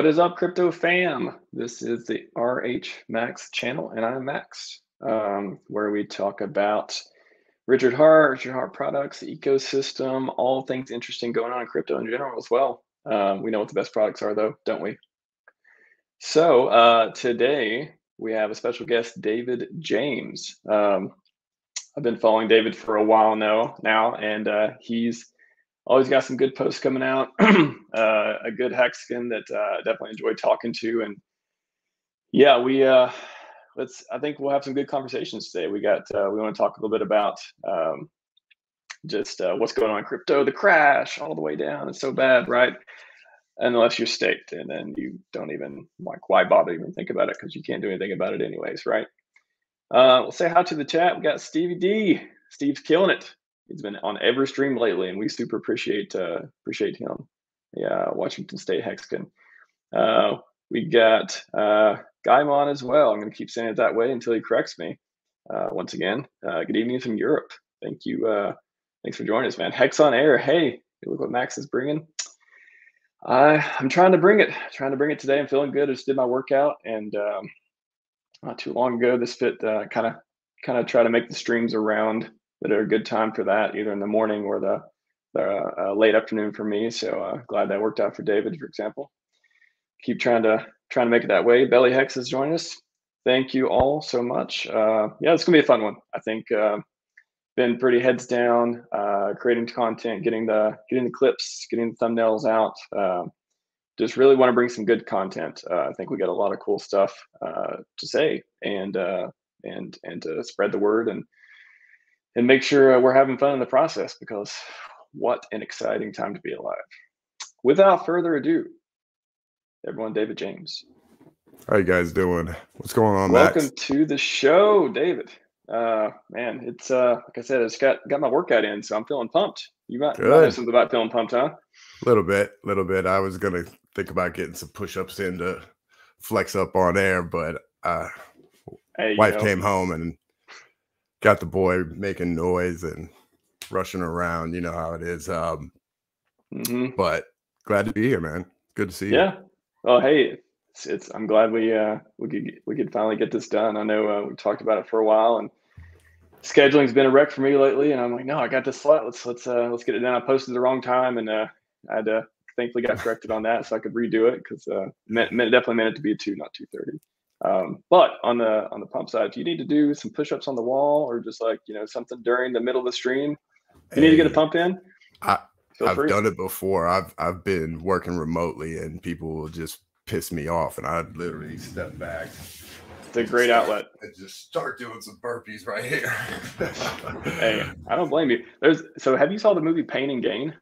What is up, crypto fam? This is the RH Max channel, and I'm Max, where we talk about Richard Hart products, ecosystem, all things interesting going on in crypto in general as well. We know what the best products are, though, don't we? So today we have a special guest, David James. I've been following David for a while now, and he's always got some good posts coming out, a good hex skin that definitely enjoy talking to. And yeah, I think we'll have some good conversations today. We want to talk a little bit about just what's going on in crypto, the crash all the way down. It's so bad, right? Unless you're staked, and then you don't even, like, why bother even think about it? Because you can't do anything about it anyways, right? We'll say hi to the chat. We got Stevie D. Steve's killing it. He's been on every stream lately, and we super appreciate him. Yeah, Washington State Hexkin. We got Gaimon as well. I'm going to keep saying it that way until he corrects me. Once again, good evening from Europe. Thank you. Thanks for joining us, man. Hex on Air. Hey, look what Max is bringing. I'm trying to bring it. Today. I'm feeling good. I just did my workout, and not too long ago, this fit kind of try to make the streams around that are a good time for that, either in the morning or the late afternoon for me. So glad that worked out for David, for example. Keep trying to make it that way. Belly Hex is joining us. Thank you all so much. Yeah, it's gonna be a fun one. I think been pretty heads down, creating content, getting the clips, getting the thumbnails out. Just really want to bring some good content. I think we got a lot of cool stuff to say and to spread the word and make sure we're having fun in the process, because what an exciting time to be alive. Without further ado, everyone, David James. How you guys doing? What's going on, Max? Welcome to the show, David. Man, it's like I said, it's got my workout in, so I'm feeling pumped. You might know something about feeling pumped, huh? A little bit. I was going to think about getting some push-ups in to flex up on air, but wife came home and got the boy making noise and rushing around. You know how it is. But glad to be here, man. Good to see you. Yeah. Well, hey, I'm glad we could finally get this done. I know we talked about it for a while, and scheduling's been a wreck for me lately. And I'm like, no, I got this slot. Let's get it done. I posted the wrong time, and I had to thankfully got corrected on that, so I could redo it, because definitely meant it to be a 2, not 2:30. But on the pump side, if you need to do some push-ups on the wall, or just, like, you know, something during the middle of the stream, you need to get a pump in. I've done it before. I've been working remotely, and people will just piss me off, and I literally step back. It's a great outlet. And just start doing some burpees right here. Hey, I don't blame you. So have you saw the movie Pain and Gain?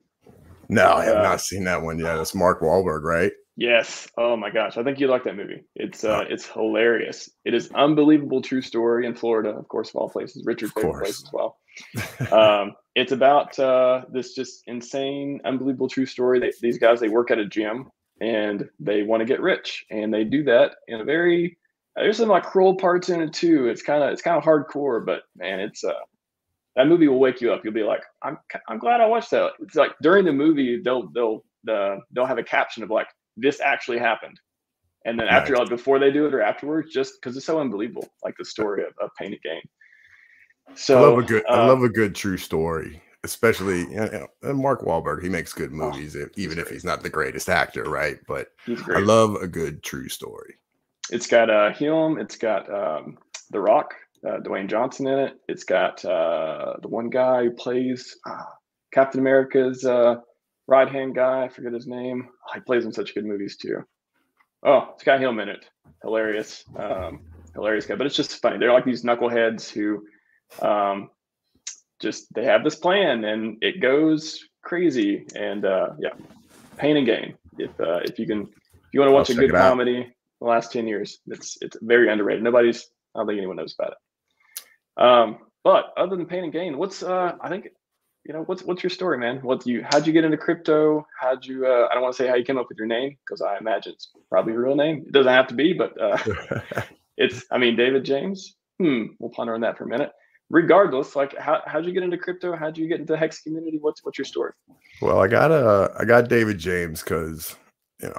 No, I have not seen that one yet. It's Mark Wahlberg, right? Yes. Oh my gosh. I think you like that movie. It's hilarious. It is unbelievable. True story in Florida, of course, of all places. Richard's favorite place as well. It's about this just insane, unbelievable true story. These guys, they work at a gym, and they want to get rich, and they do that in a very, there's some, like, cruel parts in it too. It's kind of hardcore, but man, it's that movie will wake you up. You'll be like, I'm glad I watched that. It's like during the movie, they'll have a caption of, like, this actually happened, and then after, like, before they do it or afterwards, just because it's so unbelievable, like the story of Pain and Gain. So I love a good true story, especially, and Mark Wahlberg, he makes good movies, even if he's not the greatest actor, right? But I love a good true story. It's got him. It's got The Rock, Dwayne Johnson in it. It's got the one guy who plays Captain America's right-hand guy, I forget his name. Oh, he plays in such good movies too. Oh, it's got Hillman in it. Hilarious. Hilarious guy. But it's just funny. They're like these knuckleheads who they have this plan, and it goes crazy. And yeah, Pain and Gain. If you want to watch a good comedy in the last 10 years, it's very underrated. I don't think anyone knows about it. But other than Pain and Gain, what's your story, man? How'd you get into crypto? I don't want to say how you came up with your name, because I imagine it's probably your real name. It doesn't have to be, but David James. We'll ponder on that for a minute. Regardless, like, how'd you get into crypto? How'd you get into the Hex community? What's your story? Well, I got David James because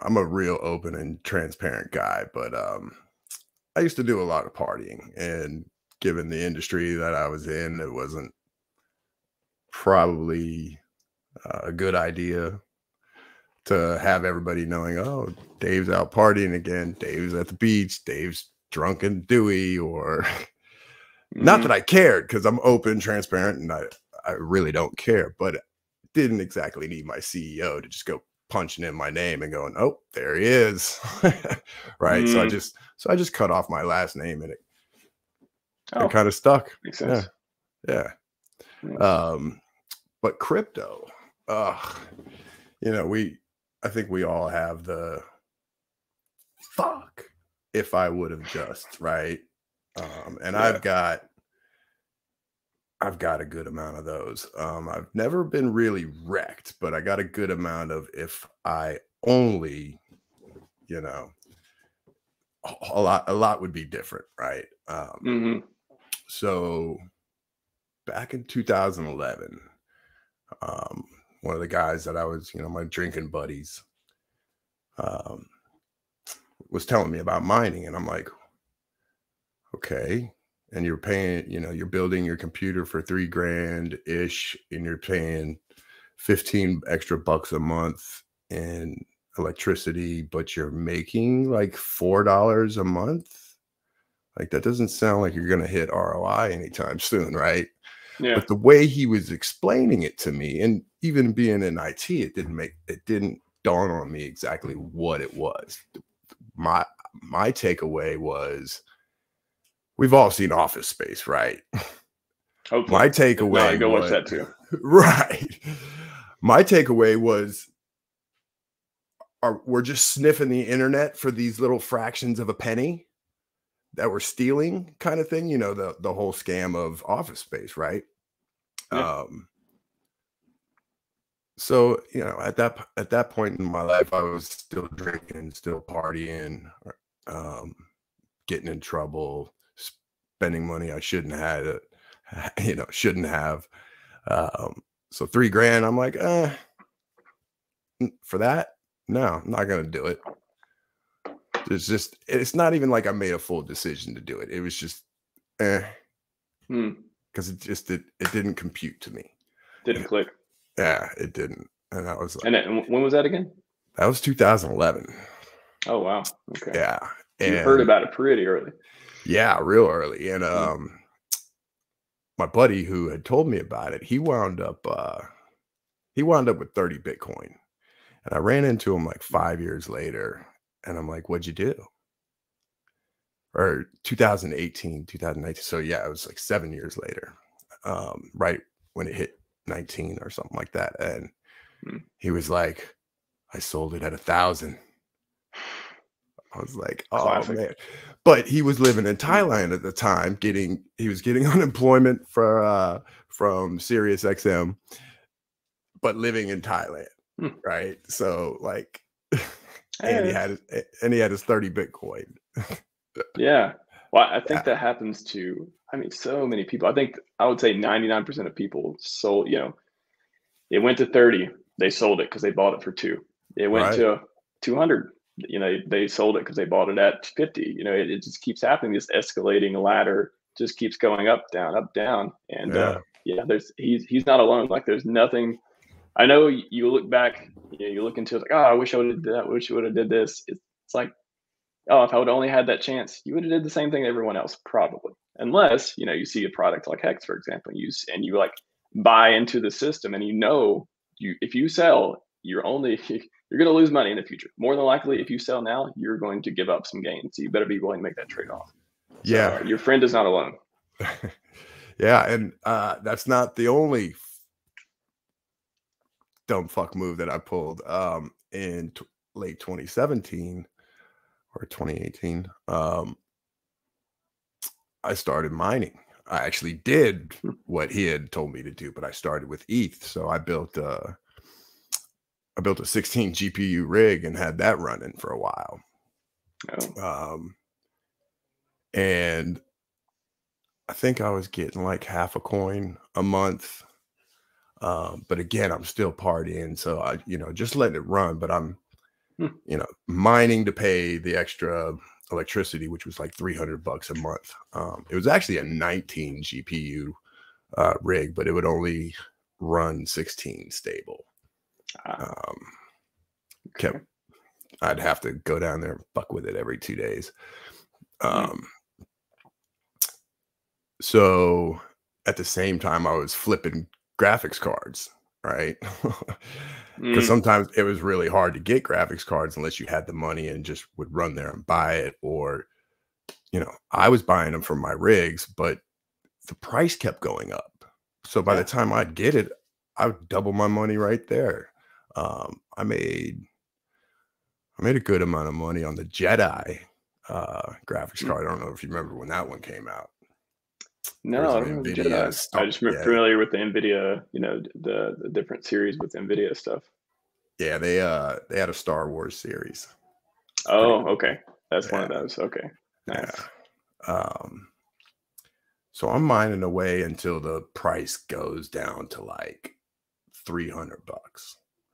I'm a real open and transparent guy, but I used to do a lot of partying, and given the industry that I was in, it wasn't probably a good idea to have everybody knowing, oh, Dave's out partying again, Dave's at the beach, Dave's drunk and dewy, or not that I cared, because I'm open, transparent, and I really don't care, but I didn't exactly need my CEO to just go punching in my name and going, oh, there he is. Right. So I just cut off my last name, and it kind of stuck. Makes sense. Yeah. But crypto, you know, I think we all have the fuck if I would have just, right. And I've got a good amount of those. I've never been really wrecked, but I got a good amount of if I only, you know, a lot would be different, right? So back in 2011, one of the guys that I was, you know, my drinking buddies, was telling me about mining, and I'm like, okay. And you're paying, you know, you're building your computer for $3 grand ish, and you're paying 15 extra bucks a month in electricity, but you're making like $4 a month. Like, that doesn't sound like you're going to hit ROI anytime soon, right? Yeah. But the way he was explaining it to me, and even being in IT, it didn't dawn on me exactly what it was. My takeaway was, we've all seen Office Space, right? Hopefully. My takeaway, go watch that too. Right. My takeaway was, we're just sniffing the internet for these little fractions of a penny that we're stealing, kind of thing. You know, the whole scam of Office Space, right? Yeah. So, you know, at that point in my life, I was still drinking, still partying, getting in trouble, spending money I shouldn't have, you know, shouldn't have. So $3 grand, I'm like, for that? No, I'm not going to do it. It's not even like I made a full decision to do it. It was just, because it didn't compute to me. Didn't click. Yeah, it didn't. And that was like, and when was that again? That was 2011. Oh, wow. Okay. Yeah. And you heard about it pretty early. Yeah, real early. And my buddy who had told me about it, he wound up with 30 Bitcoin. And I ran into him like 5 years later, and I'm like, what'd you do? Or 2018, 2019. So yeah, it was like 7 years later, right when it hit 19 or something like that. And he was like, I sold it at 1,000. I was like, oh, classic. Man. But he was living in Thailand at the time, he was getting unemployment from Sirius XM, but living in Thailand. Right. So like, and he had his 30 Bitcoin. Yeah. Well, I think that happens to, I mean, so many people. I think I would say 99% of people sold, you know, it went to 30, they sold it because they bought it for 2. It went to 200. You know, they sold it because they bought it at 50. You know, it just keeps happening. This escalating ladder just keeps going up, down. And yeah, he's not alone. Like, there's nothing. I know you look back, you know, you look into it like, oh, I wish I would have did that. I wish I would have did this. It's like, oh, if I would only had that chance, you would have did the same thing to everyone else, probably. Unless, you know, you see a product like Hex, for example, and you like buy into the system, and you know, if you sell, you're going to lose money in the future. More than likely, if you sell now, you're going to give up some gains. So you better be willing to make that trade-off. Yeah. So your friend is not alone. Yeah. And that's not the only dumb fuck move that I pulled. In late 2017 or 2018, I started mining. I actually did what he had told me to do, but I started with ETH. So I built a 16 GPU rig and had that running for a while. Oh. And I think I was getting like half a coin a month. But again, I'm still partying. So I, you know, just letting it run, but I'm you know, mining to pay the extra electricity, which was like $300 a month. It was actually a 19 GPU rig, but it would only run 16 stable. Okay. I'd have to go down there and fuck with it every 2 days. So at the same time, I was flipping graphics cards, right? Because sometimes it was really hard to get graphics cards unless you had the money and just would run there and buy it. Or, you know, I was buying them from my rigs, but the price kept going up. So by the time I'd get it, I would double my money right there. I made a good amount of money on the Jedi graphics card. I don't know if you remember when that one came out. No, I don't remember Jedi. I just remember familiar with the Nvidia, you know, the different series with Nvidia stuff. Yeah, they had a Star Wars series. Oh, okay. That's one of those. Okay. Nice. Yeah. So I'm mining away until the price goes down to like $300,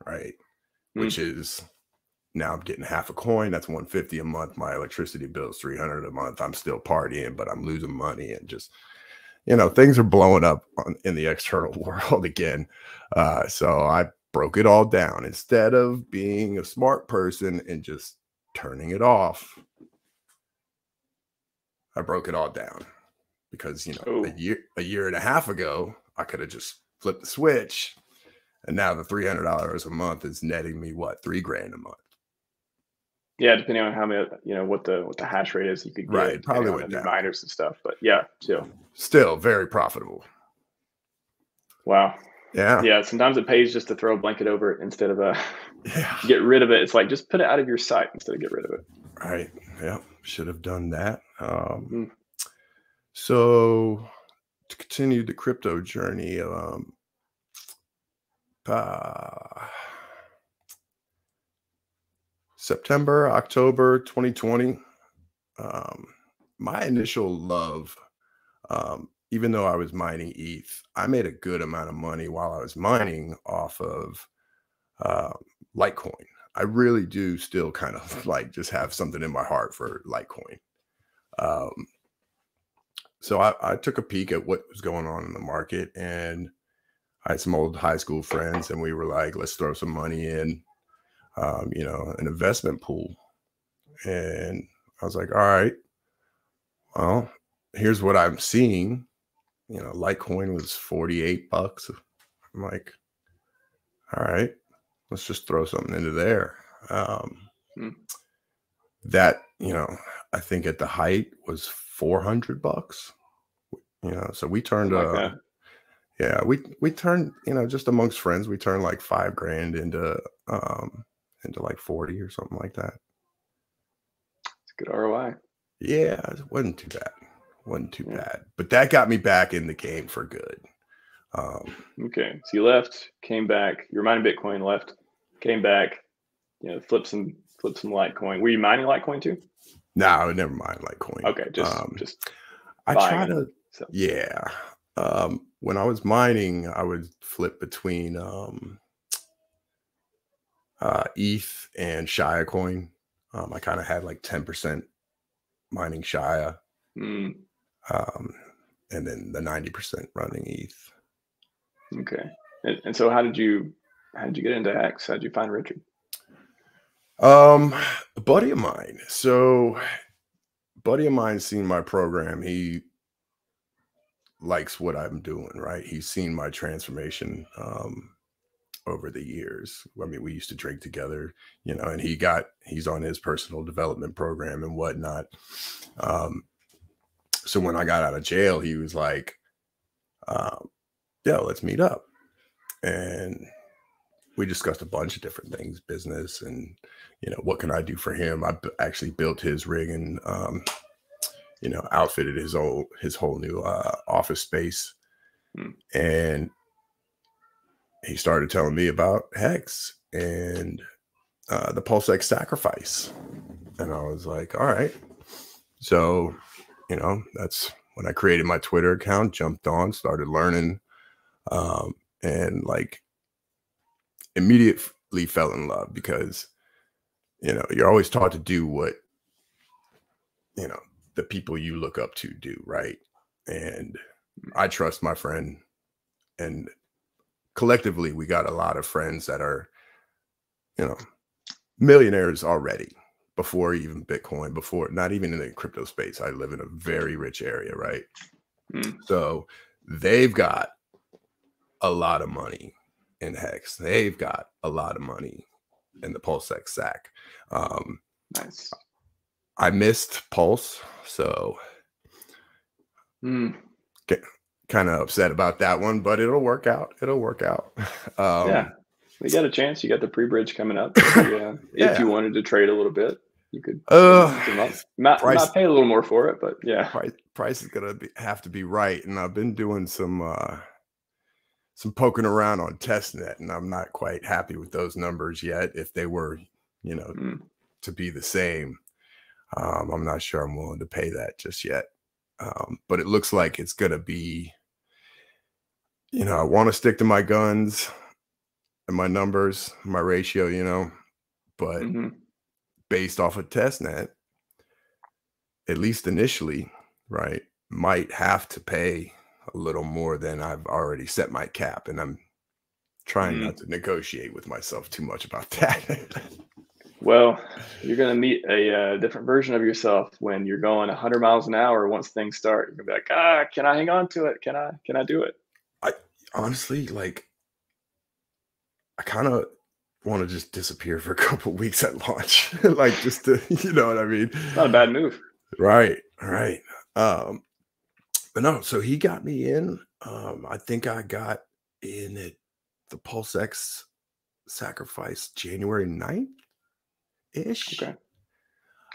right? Which is now I'm getting half a coin. That's $150 a month. My electricity bill is $300 a month. I'm still partying, but I'm losing money, and just, you know, things are blowing up in the external world again. So I broke it all down. Instead of being a smart person and just turning it off, I broke it all down because, you know, a year and a half ago, I could have just flipped the switch, and now the $300 a month is netting me what, $3,000 a month. Yeah, depending on how many, you know, what the hash rate is, you could get right, probably with the miners and stuff, but yeah, still very profitable. Wow. Yeah. Yeah. Sometimes it pays just to throw a blanket over it instead of get rid of it. It's like just put it out of your sight instead of get rid of it. Right. Yeah. Should have done that. So to continue the crypto journey, September, October 2020, my initial love, even though I was mining ETH, I made a good amount of money while I was mining off of Litecoin. I really do still kind of like just have something in my heart for Litecoin. So I took a peek at what was going on in the market, and I had some old high school friends, and we were like, let's throw some money in. You know, an investment pool. And I was like, all right, well, here's what I'm seeing. You know, Litecoin was $48. I'm like, all right, let's just throw something into there. That, you know, I think at the height was $400. You know, so we turned we turned, you know, just amongst friends, we turned like $5,000 into like 40 or something like that. It's a good ROI. Yeah, it wasn't too bad. Wasn't too bad. But that got me back in the game for good. Okay. So you left, came back. You're mining Bitcoin, left, came back, you know, flip some Litecoin. Were you mining Litecoin too? No, I would never mine Litecoin. Okay, just I try to when I was mining, I would flip between ETH and Shia coin. I kind of had like 10% mining Shia, and then the 90% running ETH. Okay. And so how did you get into HEX? How'd you find Richard? A buddy of mine. So buddy of mine seen my program. He likes what I'm doing, right? He's seen my transformation over the years. I mean, we used to drink together, you know, and he's on his personal development program and whatnot. So when I got out of jail, he was like, yeah, let's meet up. And we discussed a bunch of different things, business and, you know, what can I do for him? I actually built his rig and, you know, outfitted his whole new office space. And he started telling me about HEX and the Pulse X sacrifice. And I was like, all right. So, you know, that's when I created my Twitter account, jumped on, started learning, and like immediately fell in love because You know, you're always taught to do what, you know, the people you look up to do, right? And I trust my friend, and collectively we got a lot of friends that are, you know, millionaires already before even Bitcoin, before not even in the crypto space. I live in a very rich area, right? So they've got a lot of money in HEX. They've got a lot of money in the Pulse X sack. Nice. I missed Pulse, so kind of upset about that one, but it'll work out. It'll work out. Yeah, we got a chance. You got the pre-bridge coming up. Yeah. If you wanted to trade a little bit, you could not pay a little more for it, but yeah, price is gonna have to be right. And I've been doing some poking around on testnet, and I'm not quite happy with those numbers yet. If they were, you know, to be the same, I'm not sure I'm willing to pay that just yet. But it looks like it's gonna be, you know, I want to stick to my guns and my numbers, my ratio, you know, but based off of testnet, at least initially, right, might have to pay a little more than I've already set my cap, and I'm trying not to negotiate with myself too much about that. Well, you're going to meet a different version of yourself when you're going 100 miles an hour. Once things start, you're going to be like, ah, can I hang on to it? Can I do it? I honestly, like, I kind of want to just disappear for a couple of weeks at launch. Like, just to, you know what I mean? Not a bad move. Right. All right. But no, so he got me in. I think I got in at the Pulse X sacrifice January 9th-ish. Okay.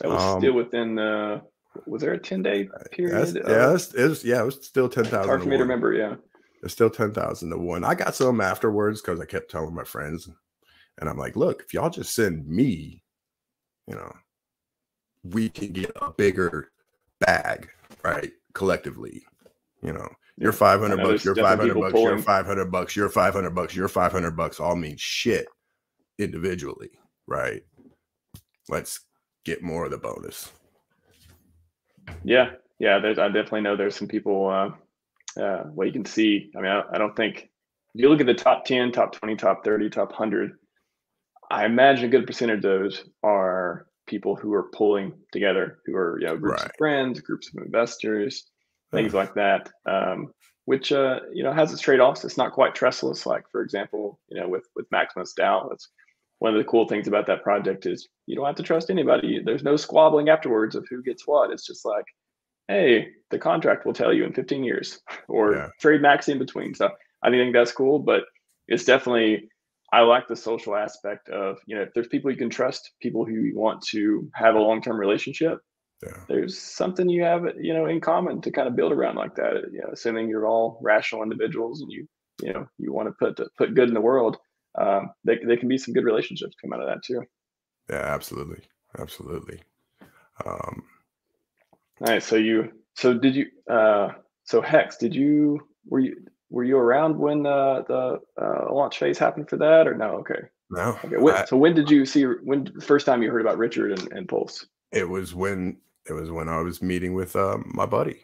That was still within the, was there a 10-day period? Yeah, it was still 10,000. Hard for me to remember, yeah. It's still 10,000 to one. I got some afterwards because I kept telling my friends, and I'm like, look, if y'all just send me, you know, we can get a bigger bag, right? Collectively, you know, your 500 bucks, your 500 bucks, your 500 bucks, your 500 bucks, your 500 bucks all mean shit individually, right? Let's get more of the bonus. Yeah. Yeah. There's, I definitely know there's some people, well, you can see, I mean, I don't think if you look at the top 10, top 20, top 30, top 100, I imagine a good percentage of those are people who are pulling together, who are, you know, groups of friends, groups of investors, things like that, which, you know, has its trade-offs. It's not quite trustless. Like, for example, you know, with Maximus DAO, that's one of the cool things about that project is you don't have to trust anybody. There's no squabbling afterwards of who gets what. It's just like, hey, the contract will tell you in 15 years or trade max in between. So I think that's cool, but it's definitely, I like the social aspect of, you know, if there's people you can trust, people who you want to have a long-term relationship, there's something you have, you know, in common to kind of build around like that. You know, assuming you're all rational individuals and you know, you want to put good in the world, there can be some good relationships come out of that too. Yeah, absolutely. Absolutely. All right. So so HEX, were you around when the launch phase happened for that, or no? Okay. No. Okay. So when did you see, the first time you heard about Richard and Pulse? It was when I was meeting with my buddy.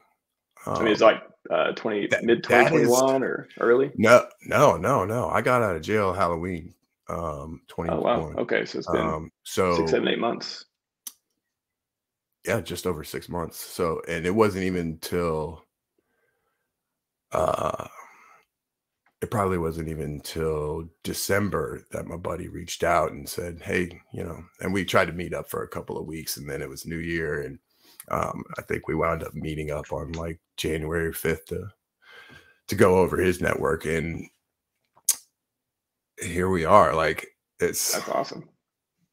I mean, it's like mid 2021 or early? No. I got out of jail Halloween 2021. Oh, wow. Okay. So it's been 6, 7, 8 months. Yeah, just over 6 months. So, and it wasn't even till, it probably wasn't even till December that my buddy reached out and said, hey, you know, and we tried to meet up for a couple of weeks, and then it was New Year. And I think we wound up meeting up on like January 5th to go over his network. And here we are. Like, that's awesome.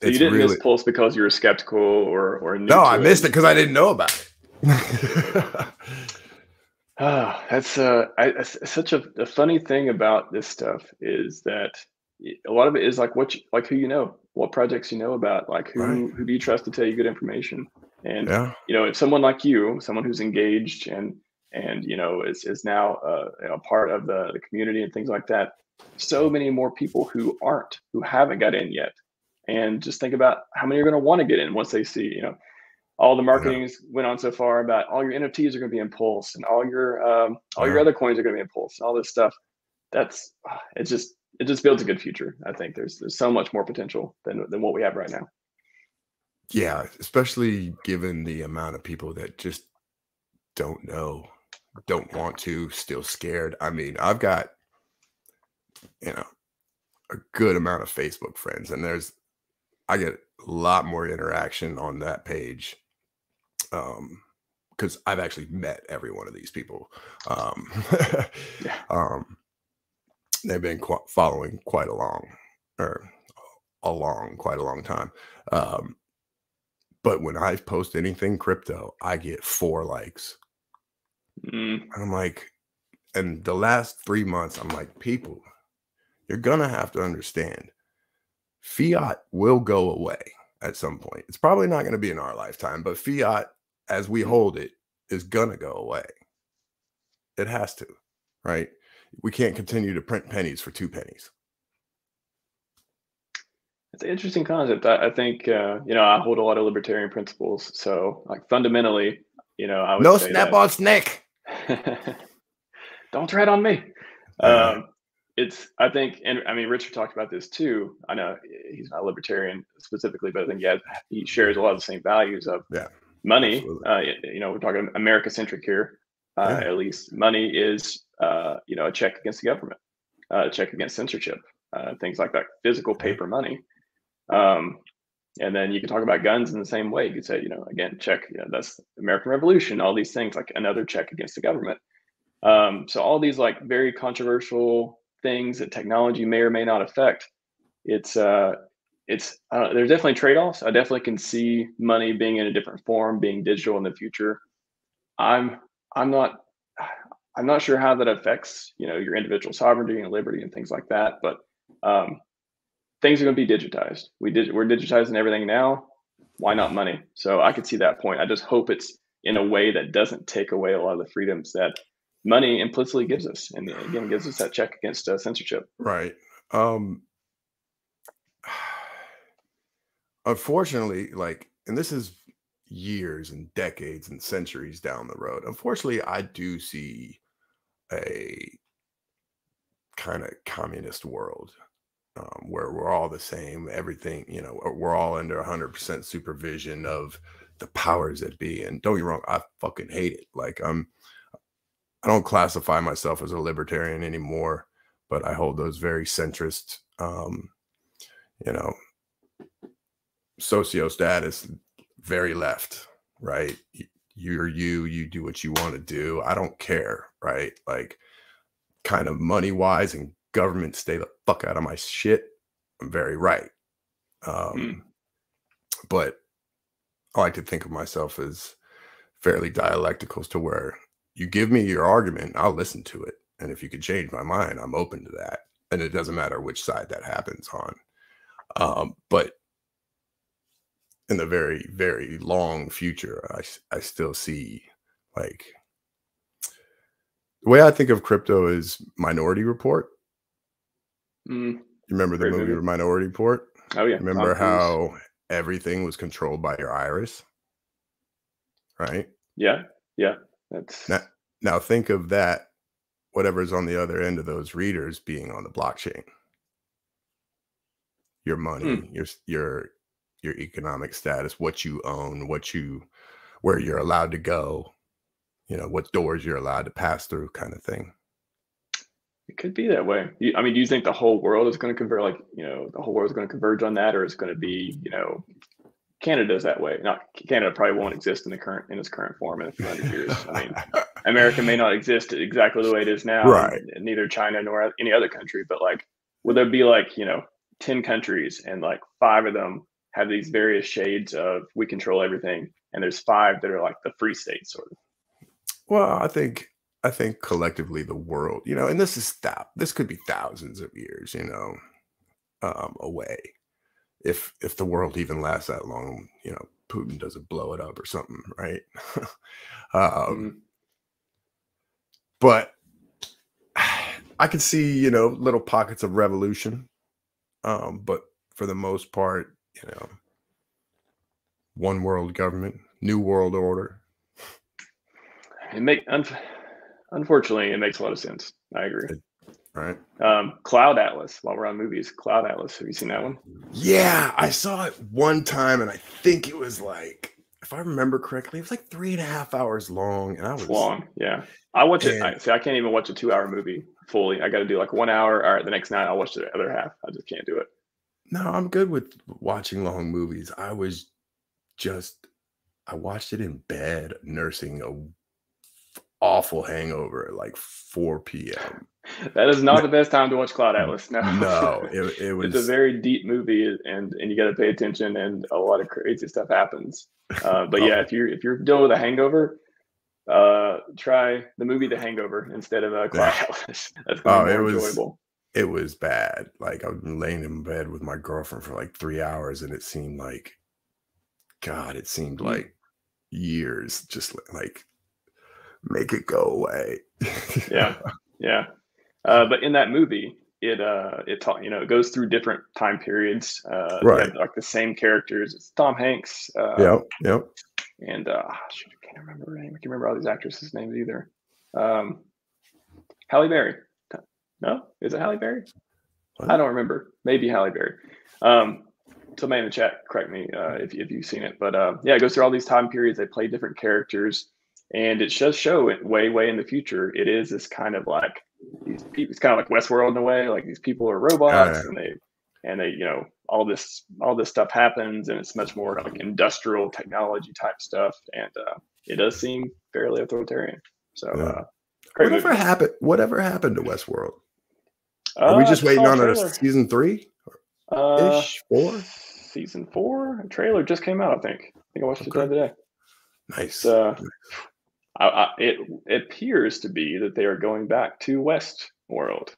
So you didn't miss Pulse because you were skeptical or new? No, I missed it because I didn't know about it. That's such a funny thing about this stuff is that a lot of it is like who you know, what projects you know about, like who do you trust to tell you good information? And you know, if someone like you, someone who's engaged and you know is now a part of the community and things like that, so many more people who haven't got in yet. And just think about how many are going to want to get in once they see, you know, all the marketing went on so far about all your NFTs are going to be in Pulse, and all your other coins are going to be in Pulse, and all this stuff. That's it just builds a good future. I think there's so much more potential than what we have right now. Yeah, especially given the amount of people that just don't know, don't want to, still scared. I mean, I've got, you know, a good amount of Facebook friends, and I get a lot more interaction on that page because I've actually met every one of these people. They've been following quite a long time. But when I post anything crypto, I get 4 likes. Mm. And I'm like, and the last 3 months, I'm like, people, you're going to have to understand fiat will go away at some point. It's probably not going to be in our lifetime, but fiat as we hold it is going to go away. It has to, right? We can't continue to print pennies for 2 pennies. It's an interesting concept. I think, you know, I hold a lot of libertarian principles. So, like, fundamentally, you know, I would say snap on snake. Don't tread on me. I think, and I mean, Richard talked about this too. I know he's not libertarian specifically, but I think he shares a lot of the same values of money. You know, we're talking America-centric here. At least money is, you know, a check against the government, a check against censorship, things like that, physical paper money. And then you can talk about guns in the same way. You could say, you know, again, check, you know, that's American Revolution, all these things, like another check against the government. So all these like very controversial things that technology may or may not affect, there's definitely trade-offs. I definitely can see money being in a different form, being digital in the future. I'm not sure how that affects, you know, your individual sovereignty and liberty and things like that, but things are going to be digitized. We're digitizing everything now. Why not money? So I could see that point. I just hope it's in a way that doesn't take away a lot of the freedoms that money implicitly gives us, and again gives us that check against censorship. Right. Unfortunately, like, and this is years and decades and centuries down the road, unfortunately, I do see a kind of communist world where we're all the same. Everything, you know, we're all under 100% supervision of the powers that be. And don't get me wrong, I fucking hate it. Like, I don't classify myself as a libertarian anymore, but I hold those very centrist, you know, socio status, very left, right? You're you do what you want to do. I don't care, right? Like, kind of money wise and government, stay the fuck out of my shit. I'm very right. But I like to think of myself as fairly dialectical, to where you give me your argument, I'll listen to it. And if you could change my mind, I'm open to that. And it doesn't matter which side that happens on. But in the very, very long future, I still see, like, the way I think of crypto is Minority Report. Mm. You remember the movie Minority Report? Oh, yeah. Remember how everything was controlled by your iris? Right? Yeah, yeah. Now think of that, whatever's on the other end of those readers being on the blockchain. Your money, your economic status, what you own, where you're allowed to go, you know, what doors you're allowed to pass through, kind of thing. It could be that way. I mean, do you think the whole world is going to converge? Like, you know, the whole world is going to converge on that, or it's going to be, you know, Canada's that way. Not Canada probably won't exist in its current form in a few hundred years. I mean, America may not exist exactly the way it is now, right? And neither China nor any other country. But, like, will there be, like, you know, 10 countries and like 5 of them have these various shades of we control everything, and there's 5 that are like the free states, sort of? Well, I think collectively the world, you know, and this could be thousands of years, you know, away. If the world even lasts that long, you know, Putin doesn't blow it up or something, right? But I could see, you know, little pockets of revolution. But for the most part, you know, one world government, new world order. Unfortunately, it makes a lot of sense. I agree. Right. Cloud Atlas, while we're on movies, Cloud Atlas. Have you seen that one? Yeah, I saw it one time, and I think it was like, if I remember correctly, it was like 3.5 hours long. And I was long. Yeah. I watch it. I see, I can't even watch a 2 hour movie fully. I got to do like 1 hour. All right. The next night I'll watch the other half. I just can't do it. No, I'm good with watching long movies. I watched it in bed, nursing a awful hangover at like 4 p.m. That is not the best time to watch Cloud Atlas. No, no, it was. It's a very deep movie, and you got to pay attention, and a lot of crazy stuff happens. But yeah, if you're dealing with a hangover, try the movie The Hangover instead of Cloud Atlas. That's enjoyable. It was bad. Like, I've been laying in bed with my girlfriend for like 3 hours, and it seemed like, God, it seemed like years. Just like, make it go away. Yeah, yeah. But in that movie, it goes through different time periods, right? Like the same characters. It's Tom Hanks. Yep. And I can't remember her name. I can't remember all these actresses' names either. Halle Berry. No, is it Halle Berry? What? I don't remember. Maybe Halle Berry. Somebody in the chat, correct me if you've seen it. But yeah, it goes through all these time periods. They play different characters, and it does show it way in the future. It is this kind of like. These people, it's kind of like Westworld in a way. Like, these people are robots, and they, you know, all this stuff happens, and it's much more like industrial technology type stuff, and it does seem fairly authoritarian. So, yeah. Whatever happened to Westworld? Are we just waiting on a season 3? Ish, 4? Season 4? A trailer just came out. I think I watched it the other day. Nice. It appears to be that they are going back to Westworld.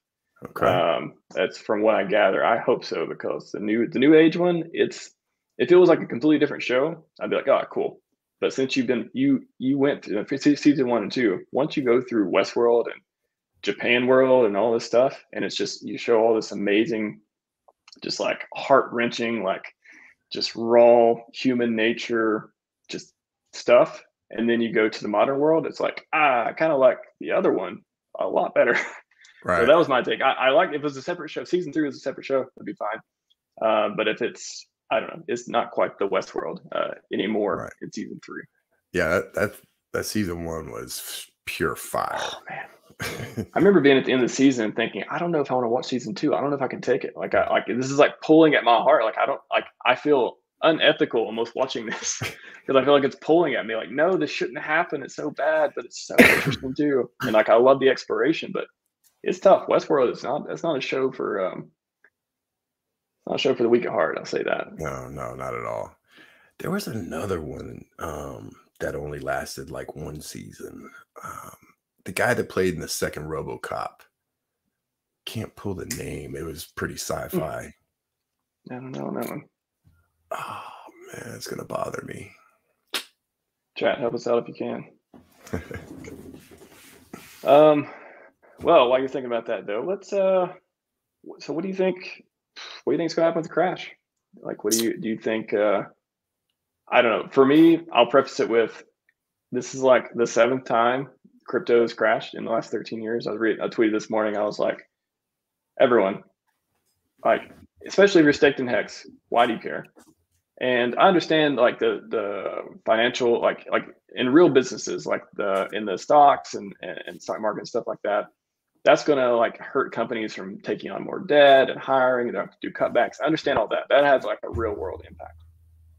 Okay, that's from what I gather. I hope so, because the new age one, if it was like a completely different show, I'd be like, oh, cool. But since you went to season 1 and 2, once you go through Westworld and Japan World and all this stuff, and it's just, you show all this amazing, just like heart wrenching, like just raw human nature, just stuff. And then you go to the modern world, it's like, I kind of like the other one a lot better. Right. So that was my take. I like, if it was a separate show, season 3 was a separate show, it'd be fine. But if it's, I don't know, it's not quite the Westworld anymore in season 3. Yeah, that season 1 was pure fire. Oh, man. I remember being at the end of the season thinking, I don't know if I want to watch season 2. I don't know if I can take it. Like, this is like pulling at my heart. Like, I feel unethical almost watching this, because I feel like it's pulling at me, like, no, this shouldn't happen, it's so bad, but it's so interesting too. And like, I love the exploration, but it's tough. Westworld is not, that's not a show for not a show for the weak at heart, I'll say that. No, not at all. There was another one that only lasted like 1 season. The guy that played in the second RoboCop, can't pull the name, it was pretty sci-fi. I don't know that one. Oh man, it's gonna bother me. Chat, help us out if you can. Well, while you're thinking about that though, let's so what do you think? What do you think's gonna happen with the crash? Like, what do you think? I don't know. For me, I'll preface it with, this is like the 7th time crypto has crashed in the last 13 years. I tweeted this morning. I was like, everyone, like, especially if you're staked in HEX, why do you care? And I understand, like, the financial, like in real businesses, like in the stocks and stock market and stuff like that, that's going to like hurt companies from taking on more debt and hiring. They have to do cutbacks. I understand all that. That has like a real world impact.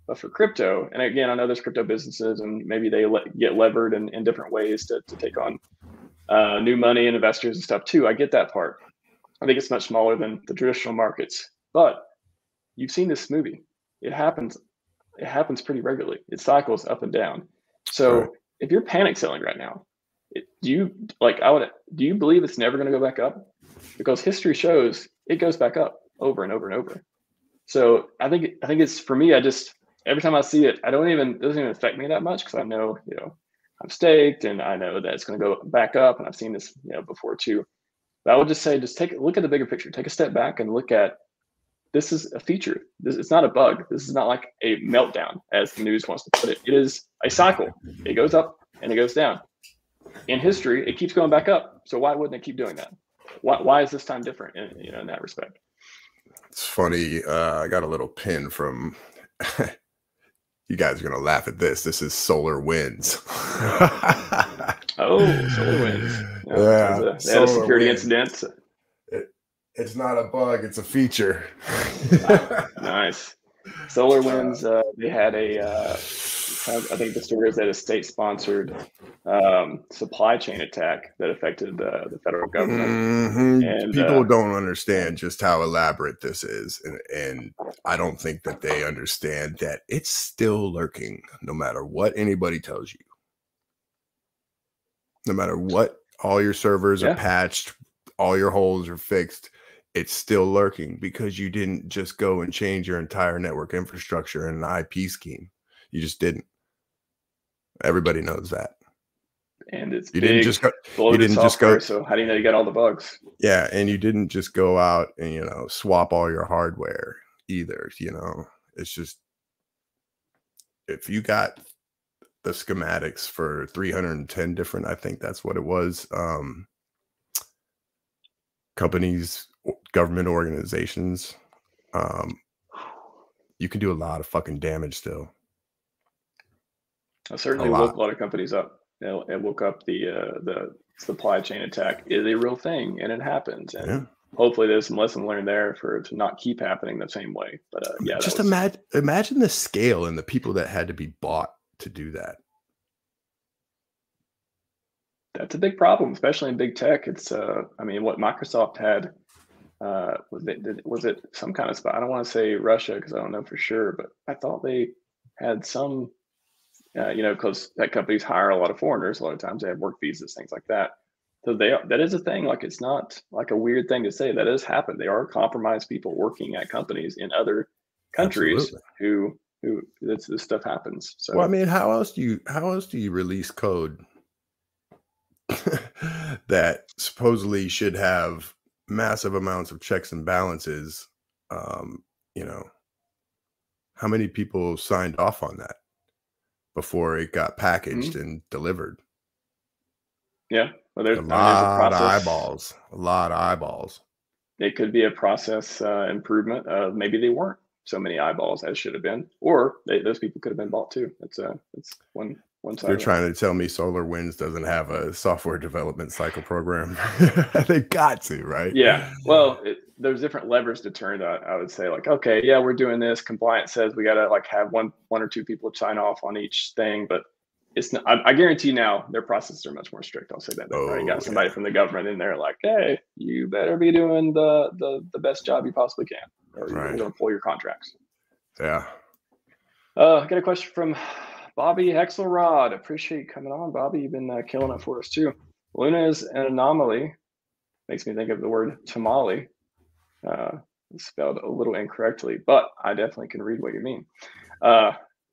But for crypto, and again, I know there's crypto businesses, and maybe they get levered in different ways to take on new money and investors and stuff too. I get that part. I think it's much smaller than the traditional markets, but you've seen this movie. It happens pretty regularly. It cycles up and down. So if you're panic selling right now, do you believe it's never going to go back up? Because history shows it goes back up over and over and over. So I think it's, for me, I just, every time I see it, it doesn't even affect me that much, because I know, you know, I'm staked, and I know that it's going to go back up, and I've seen this, you know, before too. But I would just say, just take a look at the bigger picture, take a step back and look at This is a feature. It's not a bug. This is not like a meltdown, as the news wants to put it. It is a cycle. It goes up and it goes down. In history, it keeps going back up. So why wouldn't it keep doing that? Why is this time different in, in that respect? It's funny. I got a little pin from... You guys are going to laugh at this. This is Solar Winds. Oh, Solar Winds. Yeah, yeah, they had a security incident. It's not a bug. It's a feature. Wow. Nice. Solar Winds, they had a, I think the story is that a state-sponsored supply chain attack that affected the federal government. Mm-hmm. And people don't understand just how elaborate this is. And I don't think that they understand that it's still lurking, no matter what anybody tells you. No matter what, all your servers are patched, all your holes are fixed. It's still lurking because you didn't just go and change your entire network infrastructure in an IP scheme. You just didn't. Everybody knows that. And it's you didn't just go. You didn't just go. So how do you know you got all the bugs? Yeah, and you didn't just go out and swap all your hardware either. It's just if you got the schematics for 310 different, I think that's what it was. Companies, government organizations, you can do a lot of fucking damage still. I certainly woke a lot of companies up. It woke up the supply chain attack is a real thing, and it happens. And hopefully, there's some lesson learned there for it to not keep happening the same way. But yeah, just imagine the scale and the people that had to be bought to do that. That's a big problem, especially in big tech. It's I mean, what Microsoft had was it some kind of spy? I don't want to say Russia because I don't know for sure, but I thought they had some. Because tech companies hire a lot of foreigners. A lot of times they have work visas, things like that. So that is a thing. Like, it's not like a weird thing to say. That has happened. They are compromised people working at companies in other countries. Absolutely. who this stuff happens. So, well, I mean, how else do you release code that supposedly should have massive amounts of checks and balances? How many people signed off on that before it got packaged and delivered? Yeah. Well, there's a lot of eyeballs. It could be a process improvement. Maybe they weren't so many eyeballs as should have been, or those people could have been bought too. It's one side. You're trying to tell me Solar Winds doesn't have a software development cycle program? They got to, right? Yeah. Well, there's different levers to turn. I would say, like, okay, yeah, we're doing this. Compliance says we gotta like have one or two people sign off on each thing, but it's not, I guarantee now their processes are much more strict. I'll say that. They probably got somebody from the government in there, like, hey, you better be doing the best job you possibly can, or you're gonna pull your contracts. Yeah. I got a question from Bobby Hexelrod. Appreciate you coming on, Bobby. You've been killing it for us too. Luna is an anomaly. Makes me think of the word tamale. Spelled a little incorrectly, but I definitely can read what you mean.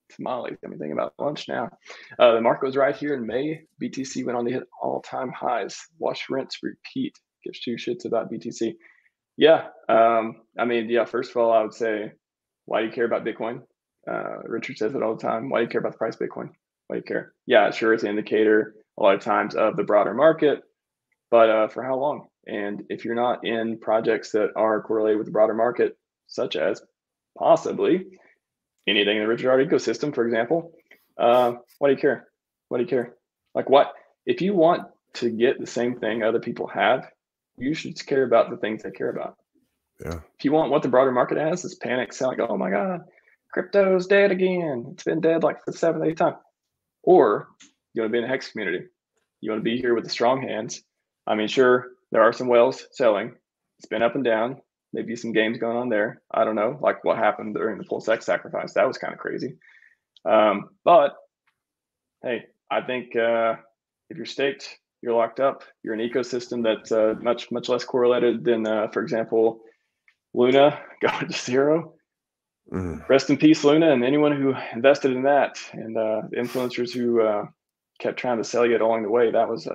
Tamales, I'm thinking about lunch now. The market was right here in May. BTC went on to hit all-time highs. Wash, rinse, repeat. Gives two shits about BTC. Yeah, I mean, yeah, first of all, I would say, why do you care about Bitcoin? Richard says it all the time. Why do you care about the price of Bitcoin? Why do you care? Yeah, sure, it's an indicator a lot of times of the broader market, but for how long? And if you're not in projects that are correlated with the broader market, such as possibly anything in the Richard Hart ecosystem, for example, why do you care? Why do you care? Like, what? If you want to get the same thing other people have, you should care about the things they care about. Yeah. If you want what the broader market has, is panic, sound like, oh my God, crypto's dead again. It's been dead like the 7th, 8th time. Or you want to be in the HEX community. You want to be here with the strong hands. I mean, sure, there are some whales selling. It's been up and down. Maybe some games going on there. I don't know, like what happened during the Pulse X sacrifice. That was kind of crazy. But hey, I think if you're staked, you're locked up. You're an ecosystem that's much less correlated than, for example, Luna going to zero. Rest in peace, Luna, and anyone who invested in that, and influencers who kept trying to sell you along the way. That was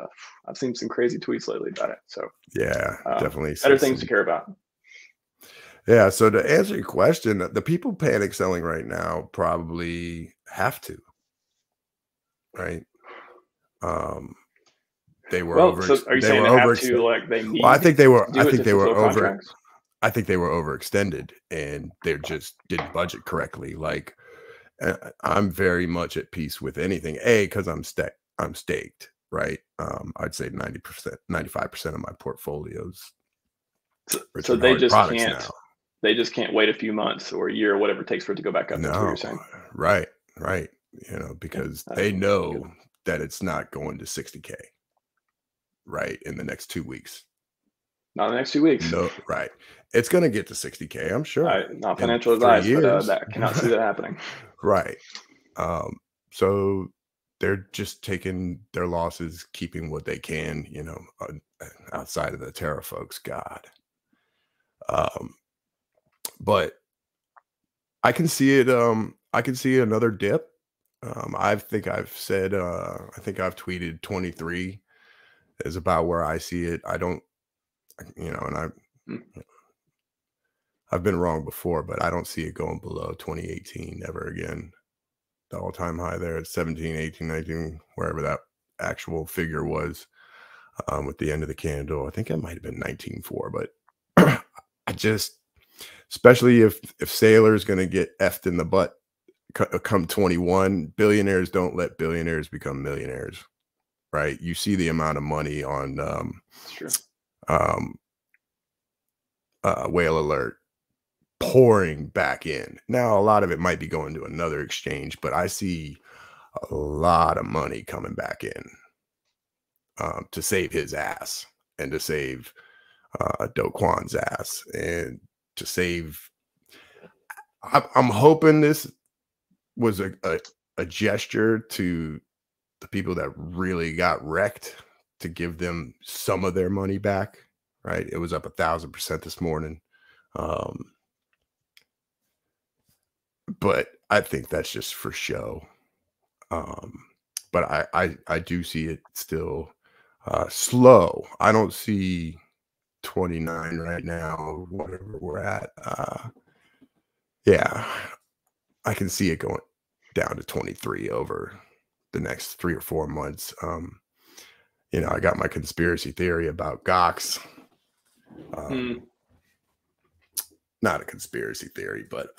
I've seen some crazy tweets lately about it. So yeah, definitely better things to care about. Yeah. So to answer your question, the people panic selling right now probably have to, right? They were over. So are you saying they have to, like, they need? Well, I think they were over. I think they were overextended and they just didn't budget correctly. Like, I'm very much at peace with anything. A, because I'm staked, right? I'd say 90%, 95% of my portfolio's. So they just can't. Now. They just can't wait a few months or a year or whatever it takes for it to go back up. No, that's what you're saying. Right, right. You know, because they know that it's not going to 60K. Right, in the next 2 weeks. Not the next 2 weeks. No, right. It's going to get to 60K, I'm sure. Not financial advice, but that cannot see that happening. Right. So they're just taking their losses, keeping what they can, you know, outside of the Terra folks. God. But I can see it. I can see another dip. I think I've said, I think I've tweeted 23 is about where I see it. I don't, you know, and I've been wrong before, but I don't see it going below 2018 ever again. The all-time high there at 17, 18, 19, wherever that actual figure was with the end of the candle. I think it might have been 19.4, but I just, especially if Saylor's going to get effed in the butt come 21, billionaires don't let billionaires become millionaires, right? You see the amount of money on sure. Whale Alert pouring back in. Now, a lot of it might be going to another exchange, but I see a lot of money coming back in to save his ass and to save Do Kwon's ass and to save. I'm hoping this was a gesture to the people that really got wrecked, to give them some of their money back, right? It was up 1,000% this morning. But I think that's just for show. But I do see it still slow. I don't see 29 right now, whatever we're at. Yeah, I can see it going down to 23 over the next 3 or 4 months. You know, I got my conspiracy theory about Gox. Not a conspiracy theory, but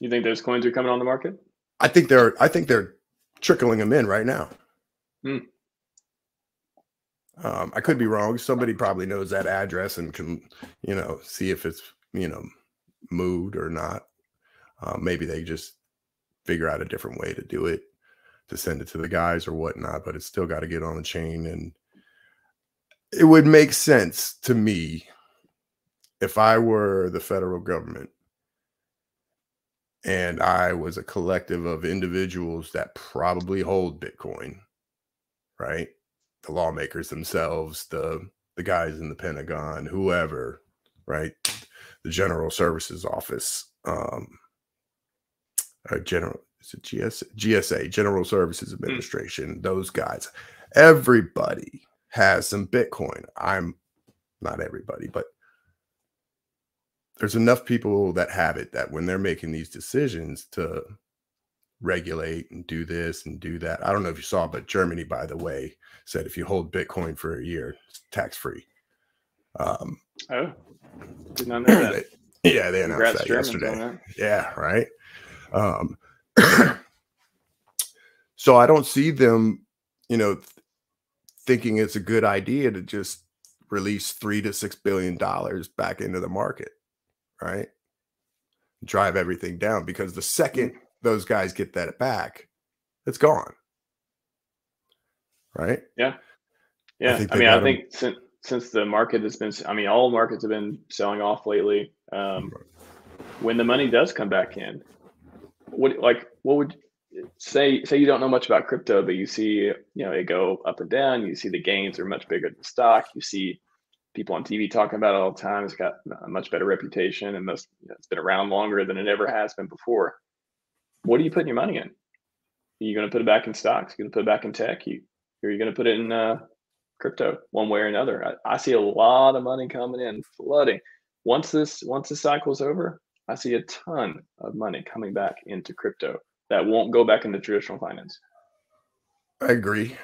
you think those coins are coming on the market? I think they're trickling them in right now. I could be wrong. Somebody probably knows that address and can, you know, see if it's, you know, moved or not. Maybe they just figure out a different way to do it, to send it to the guys or whatnot, but it's still got to get on the chain. And it would make sense to me if I were the federal government and I was a collective of individuals that probably hold Bitcoin, right? The lawmakers themselves, the guys in the Pentagon, whoever, right? The General Services Office, is it GSA, General Services Administration, those guys. Everybody has some Bitcoin. I'm not everybody, but there's enough people that have it that when they're making these decisions to regulate and do this and do that. I don't know if you saw, but Germany, by the way, said if you hold Bitcoin for a year, it's tax-free. Oh, did not know that. Yeah, they announced that yesterday. Yeah, right? So I don't see them, you know, thinking it's a good idea to just release $3 to $6 billion back into the market, right? Drive everything down, because the second those guys get that back, it's gone, right? Yeah, yeah. I think since the market has been, I mean, all markets have been selling off lately. When the money does come back in. What would say you don't know much about crypto, but you see, you know, it go up and down. You see the gains are much bigger than stock. You see people on TV talking about it all the time. It's got a much better reputation, and most, you know, it's been around longer than it ever has been before. What are you putting your money in? Are you going to put it back in stocks? Are you going to put it back in tech? Are you going to put it in crypto one way or another? I see a lot of money coming in, flooding. Once this cycle is over, I see a ton of money coming back into crypto that won't go back into traditional finance. I agree.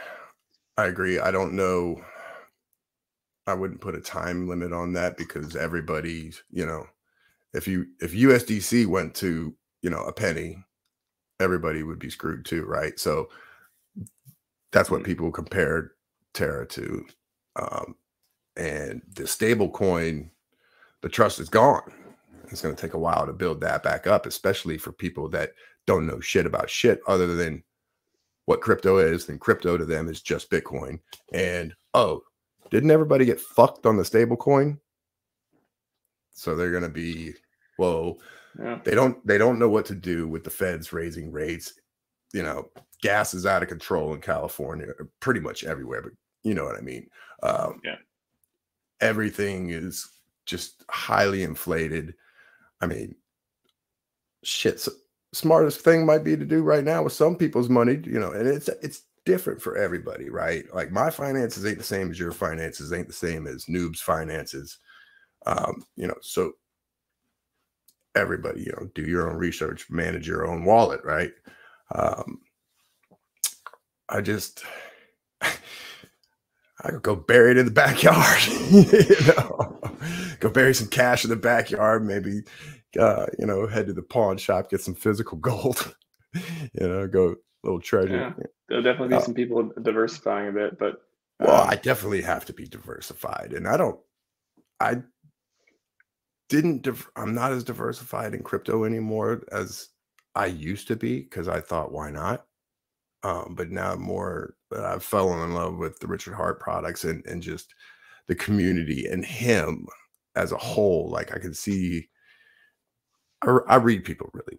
I don't know. I wouldn't put a time limit on that because everybody's, you know, if USDC went to, you know, a penny, everybody would be screwed too, right? So that's what people compared Terra to. And the stable coin, the trust is gone. It's going to take a while to build that back up, especially for people that don't know shit about shit other than what crypto is. And crypto to them is just Bitcoin. And, oh, didn't everybody get fucked on the stable coin? So they're going to be, whoa. Yeah. They don't know what to do with the feds raising rates. You know, gas is out of control in California, pretty much everywhere, but you know what I mean? Yeah. Everything is just highly inflated. I mean, shit. So, smartest thing might be to do right now with some people's money, you know, and it's different for everybody, right? Like my finances ain't the same as your finances, ain't the same as noobs' finances. You know, so everybody, you know, do your own research, manage your own wallet, right? I just, I could go bury it in the backyard, you know, go bury some cash in the backyard, maybe, you know, head to the pawn shop, get some physical gold, you know, go little treasure. Yeah, there'll definitely be some people diversifying a bit, but. Well, I definitely have to be diversified, and I'm not as diversified in crypto anymore as I used to be, because I thought, why not? But now more that I've fallen in love with the Richard Hart products and just the community and him as a whole. Like I can see, I read people really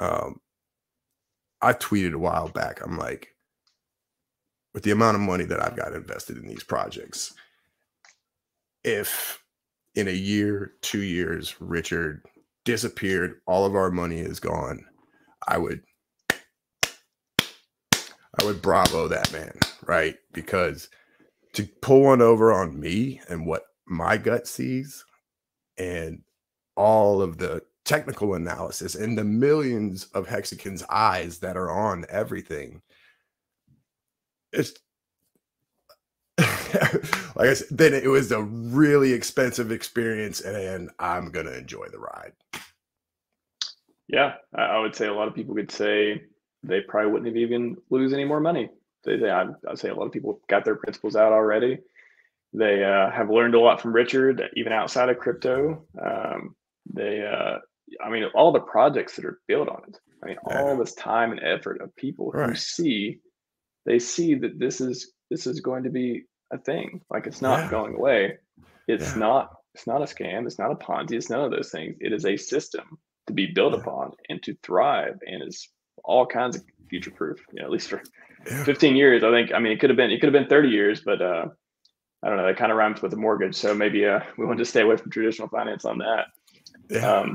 well. I tweeted a while back, I'm like, with the amount of money that I've got invested in these projects, if in a year, 2 years, Richard disappeared, all of our money is gone, I would bravo that man, right? Because to pull one over on me and what my gut sees and all of the technical analysis and the millions of Hexicans' eyes that are on everything, it's like I said, then it was a really expensive experience, and I'm gonna enjoy the ride. Yeah, I would say a lot of people could say they probably wouldn't have even lose any more money. I'd say a lot of people got their principles out already. They have learned a lot from Richard, even outside of crypto. I mean, all the projects that are built on it. I mean, all this time and effort of people who see that this is going to be a thing. Like it's not going away. It's not a scam. It's not a Ponzi. It's none of those things. It is a system to be built upon and to thrive, and is all kinds of future proof. You know, at least for 15 years, I think. I mean, it could have been 30 years, but I don't know. That kind of rhymes with a mortgage, so maybe we want to stay away from traditional finance on that. Yeah.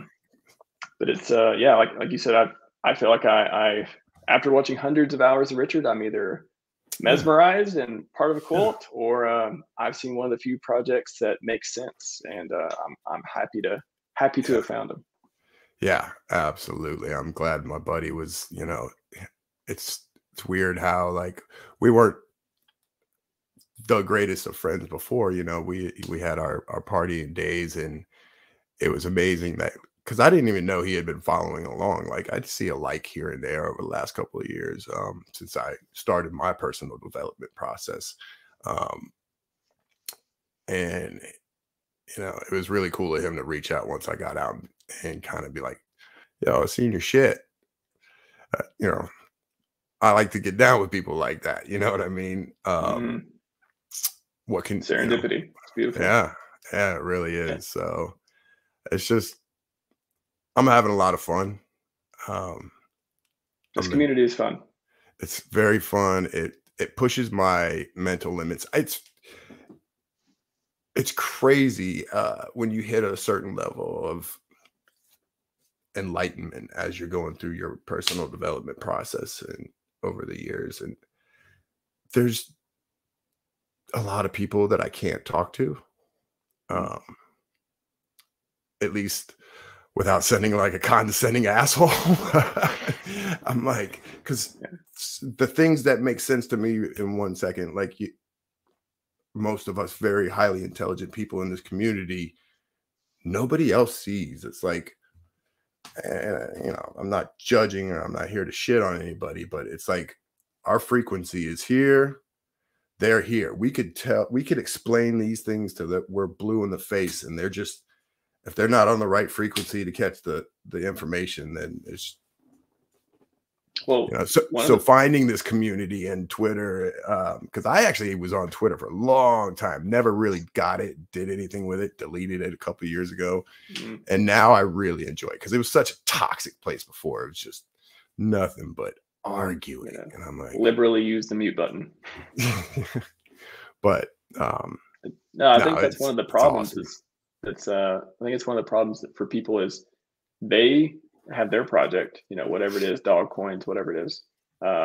But it's like you said, I feel like I after watching hundreds of hours of Richard, I'm either mesmerized and part of a cult, or I've seen one of the few projects that makes sense, and I'm happy to have found them. Yeah, absolutely. I'm glad my buddy was, you know, it's weird how like we weren't the greatest of friends before, you know, we had our partying days, and it was amazing that, because I didn't even know he had been following along. Like I'd see a like here and there over the last couple of years since I started my personal development process. And, you know, it was really cool of him to reach out once I got out and kind of be like, yo, I've seen your shit. You know, I like to get down with people like that. You know what I mean? What can serendipity. You know, it's beautiful. Yeah. Yeah, it really is. Yeah. So it's just, I'm having a lot of fun. This community is fun. It's very fun. It pushes my mental limits. It's crazy when you hit a certain level of enlightenment as you're going through your personal development process and over the years. And there's a lot of people that I can't talk to. at least without sending like a condescending asshole. I'm like, because the things that make sense to me in 1 second, like you, most of us very highly intelligent people in this community, nobody else sees. It's like, you know, I'm not judging or I'm not here to shit on anybody, but it's like our frequency is here. They're here. We could tell, we could explain these things to that we're blue in the face, and they're just, if they're not on the right frequency to catch the information, then it's, well, you know, so finding this community and Twitter, because I actually was on Twitter for a long time, never really got it, did anything with it, deleted it a couple of years ago, and now I really enjoy it because it was such a toxic place before. It was just nothing but arguing, and I'm like, liberally use the mute button. But no, I think that's one of the problems. Awesome. I think it's one of the problems for people is they have their project, you know, whatever it is, dog coins, whatever it is. You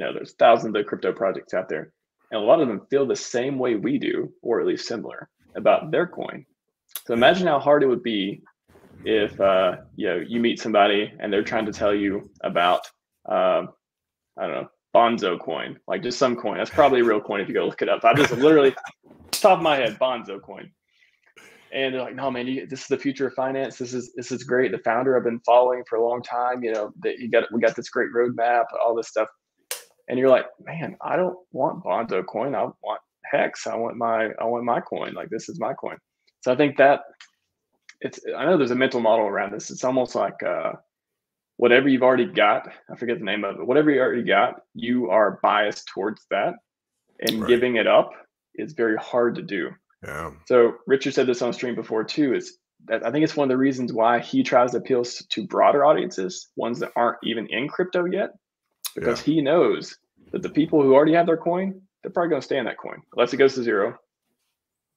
know, there's thousands of crypto projects out there, and a lot of them feel the same way we do, or at least similar, about their coin. So imagine how hard it would be if you know, you meet somebody and they're trying to tell you about I don't know, Bonzo coin, like just some coin. That's probably a real coin if you go look it up. I just literally top of my head, Bonzo coin. And they're like, no, man, this is the future of finance. This is great. The founder I've been following for a long time. You know, we got this great roadmap, all this stuff. And you're like, man, I don't want Bonzo coin. I want Hex. I want my coin. Like, this is my coin. So I think that I know there's a mental model around this. It's almost like whatever you've already got, I forget the name of it. Whatever you already got, you are biased towards that, and right. Giving it up is very hard to do. Yeah. So Richard said this on stream before too, is that I think it's one of the reasons why he tries to appeal to broader audiences, ones that aren't even in crypto yet, because he knows that the people who already have their coin, they're probably going to stay in that coin unless it goes to zero.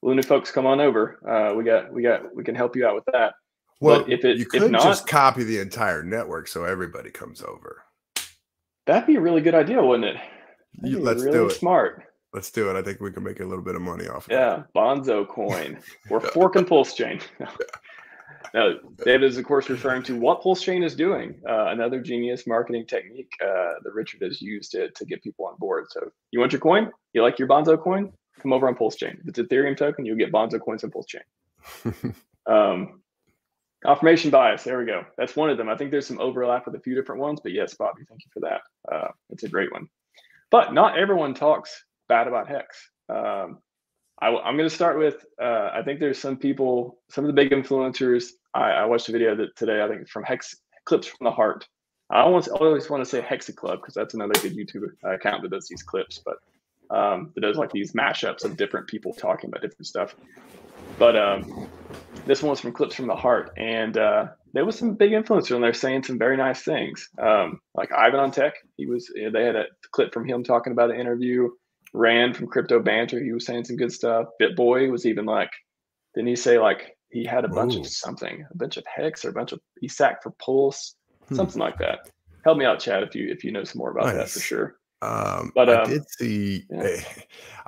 Luna folks, come on over. We can help you out with that. Well, but if not, just copy the entire network so everybody comes over. That'd be a really good idea, wouldn't it? Let's really do it. Smart. Let's do it. I think we can make a little bit of money off of that. Bonzo coin. We're forking Pulse Chain. Now, David is, of course, referring to what Pulse Chain is doing. Another genius marketing technique that Richard has used to get people on board. So you want your coin? You like your Bonzo coin? Come over on Pulse Chain. If it's Ethereum token, you'll get Bonzo coins and Pulse Chain. Confirmation bias. There we go. That's one of them. I think there's some overlap with a few different ones. But yes, Bobby, thank you for that. It's a great one. But not everyone talks bad about Hex. I'm going to start with, I think there's some people, some of the big influencers. I watched a video today, I think, from Hex Clips from the Heart. I always want to say Hexa Club because that's another good YouTube account that does these clips, but that does like these mashups of different people talking about different stuff. But this one's from Clips from the Heart, and there was some big influencer on there saying some very nice things, like Ivan on Tech. They had a clip from him talking about an interview. Rand from Crypto Banter, he was saying some good stuff. BitBoy was even like, didn't he say like he had a bunch of something, a bunch of Hex or a bunch of ESAC for Pulse, something like that. Help me out, Chad, if you know some more about that for sure. But I did see,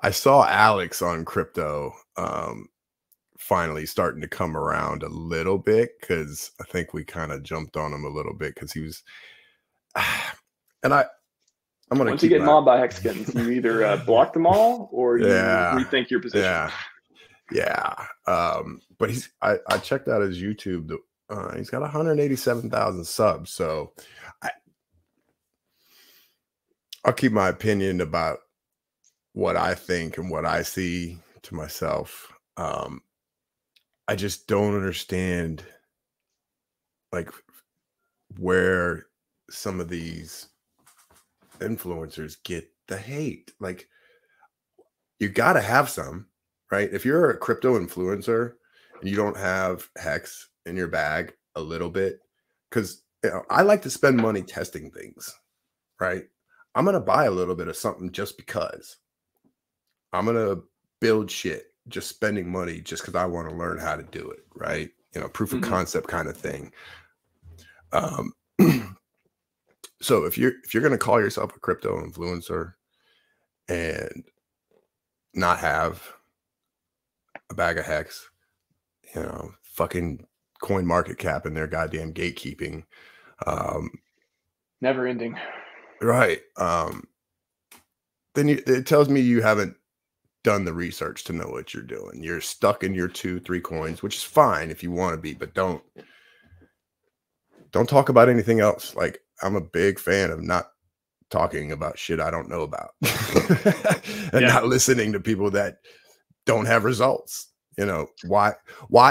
I saw Alex on crypto finally starting to come around a little bit, because I think we kind of jumped on him a little bit because he was, and I'm gonna Once you get mobbed by Hexkins, you either block them all or you rethink your position. But I checked out his YouTube. He's got 187,000 subs. So I'll keep my opinion about what I think and what I see to myself. I just don't understand like where some of these influencers get the hate. Like, you gotta have some, right? If you're a crypto influencer and you don't have Hex in your bag a little bit, because you know, I like to spend money testing things, right? I'm gonna buy a little bit of something just because I'm gonna build shit, just spending money just because I want to learn how to do it, right? You know, proof of concept kind of thing. So if you're going to call yourself a crypto influencer and not have a bag of Hex, you know, fucking CoinMarketCap and their goddamn gatekeeping. Never ending. Right. Then it tells me you haven't done the research to know what you're doing. You're stuck in your 2-3 coins, which is fine if you want to be, but don't talk about anything else. Like, I'm a big fan of not talking about shit I don't know about and not listening to people that don't have results. You know, why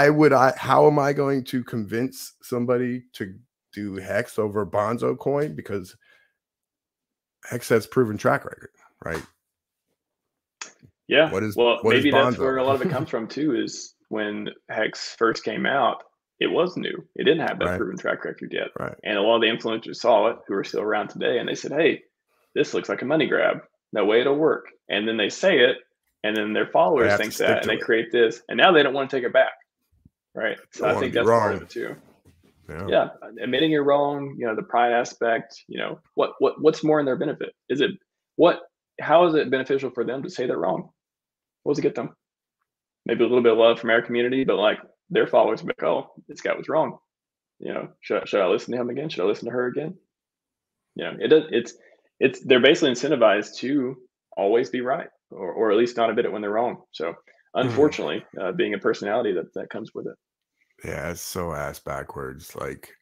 would I, how am I going to convince somebody to do Hex over Bonzo coin? Because Hex has proven track record, right? Yeah. Maybe that's where a lot of it comes from too, is when Hex first came out, it was new. It didn't have that proven track record yet. Right. And a lot of the influencers saw it who are still around today. And they said, hey, this looks like a money grab. No way it'll work. And then they say it. And then their followers think that. And they create this. And now they don't want to take it back. Right. So I think that's part of it too. Yeah. Yeah. Admitting you're wrong. You know, the pride aspect, you know, what's more in their benefit? Is it how is it beneficial for them to say they're wrong? What does it get them? Maybe a little bit of love from our community, but like, their followers be like, oh, this guy was wrong. You know, should I listen to him again? Should I listen to her again? You know, they're basically incentivized to always be right, or at least not admit it when they're wrong. So unfortunately, being a personality that comes with it. Yeah, it's so ass backwards. Like,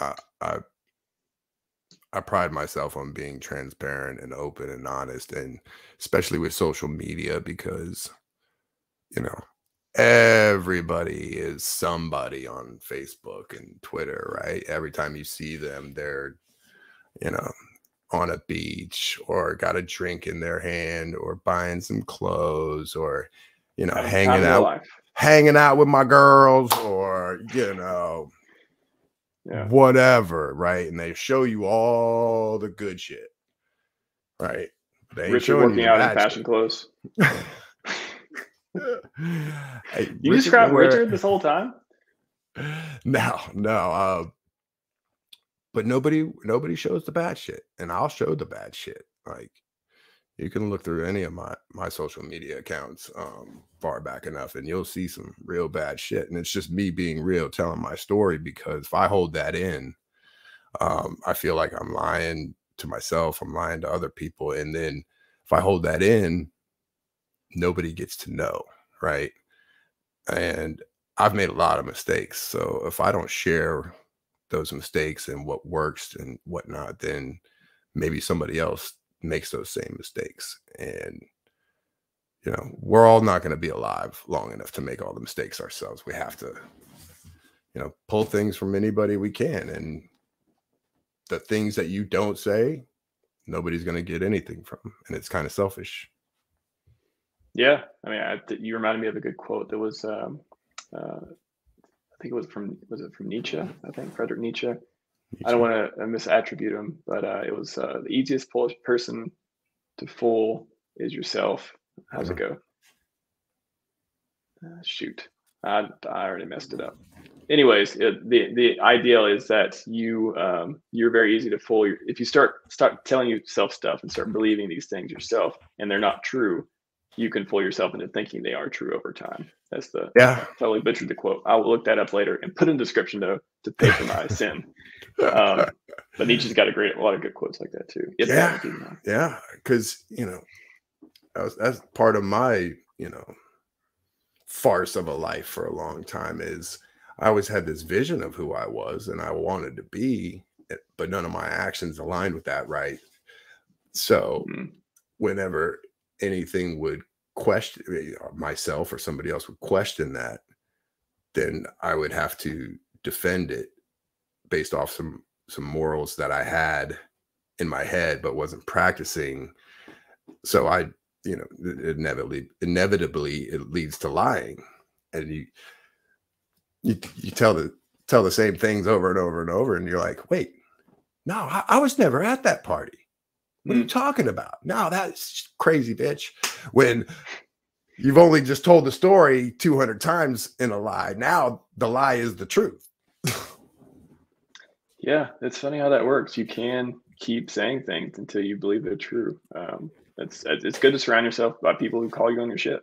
I pride myself on being transparent and open and honest, and especially with social media, because, you know, everybody is somebody on Facebook and Twitter, right? Every time you see them, they're, you know, on a beach or got a drink in their hand or buying some clothes or, you know, hanging out with my girls or, you know, whatever, right? And they show you all the good shit, right? They ain't Richard working out in fashion clothes. Hey, you described Richard this whole time? No. But nobody shows the bad shit, and I'll show the bad shit. Like, you can look through any of my social media accounts far back enough, and you'll see some real bad shit. And it's just me being real, telling my story, because if I hold that in, I feel like I'm lying to myself, I'm lying to other people, and then if I hold that in, nobody gets to know, right? And I've made a lot of mistakes. So if I don't share those mistakes and what works and whatnot, then maybe somebody else makes those same mistakes. And, you know, we're all not going to be alive long enough to make all the mistakes ourselves. We have to, you know, pull things from anybody we can. And the things that you don't say, nobody's going to get anything from. And it's kind of selfish. Yeah, I mean, you reminded me of a good quote that was, I think it was from Nietzsche? I think Friedrich Nietzsche. I don't want to misattribute him, but it was the easiest person to fool is yourself. How's it go? Shoot, I already messed it up. Anyways, the ideal is that you're very easy to fool. If you start telling yourself stuff and start believing these things yourself, and they're not true, you can fool yourself into thinking they are true over time. That's the totally butchered the quote. I'll look that up later and put in the description though to pay for my sin. But Nietzsche's got a lot of good quotes like that too. It's yeah, because you know that's part of my farce of a life for a long time is I always had this vision of who I was and I wanted to be, but none of my actions aligned with that, right? So whenever anything would question myself or somebody else would question that, then I would have to defend it based off some morals that I had in my head but wasn't practicing. So I, you know, inevitably it leads to lying, and you tell the same things over and over and over, and you're like, wait, no, I was never at that party. What are you talking about? No, that's crazy, bitch. When you've only just told the story 200 times in a lie. Now the lie is the truth. Yeah, it's funny how that works. You can keep saying things until you believe they're true. It's good to surround yourself by people who call you on your shit.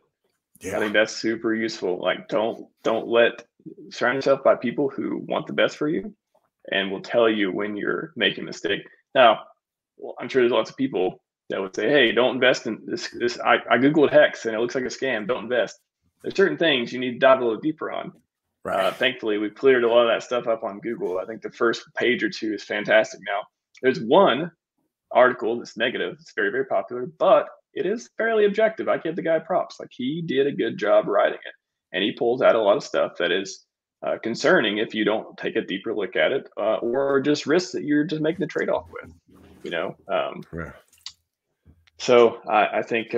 Yeah. I think that's super useful. Like, don't let surround yourself by people who want the best for you and will tell you when you're making a mistake. Now, well, I'm sure there's lots of people that would say, hey, don't invest in this. I Googled HEX and it looks like a scam. Don't invest. There's certain things you need to dive a little deeper on. Right. Thankfully, we've cleared a lot of that stuff up on Google. I think the first page or two is fantastic. Now, there's one article that's negative. It's very, very popular, but it is fairly objective. I give the guy props. Like, he did a good job writing it, and he pulls out a lot of stuff that is concerning if you don't take a deeper look at it, or just risks that you're just making the trade-off with, you know? Yeah. So I think,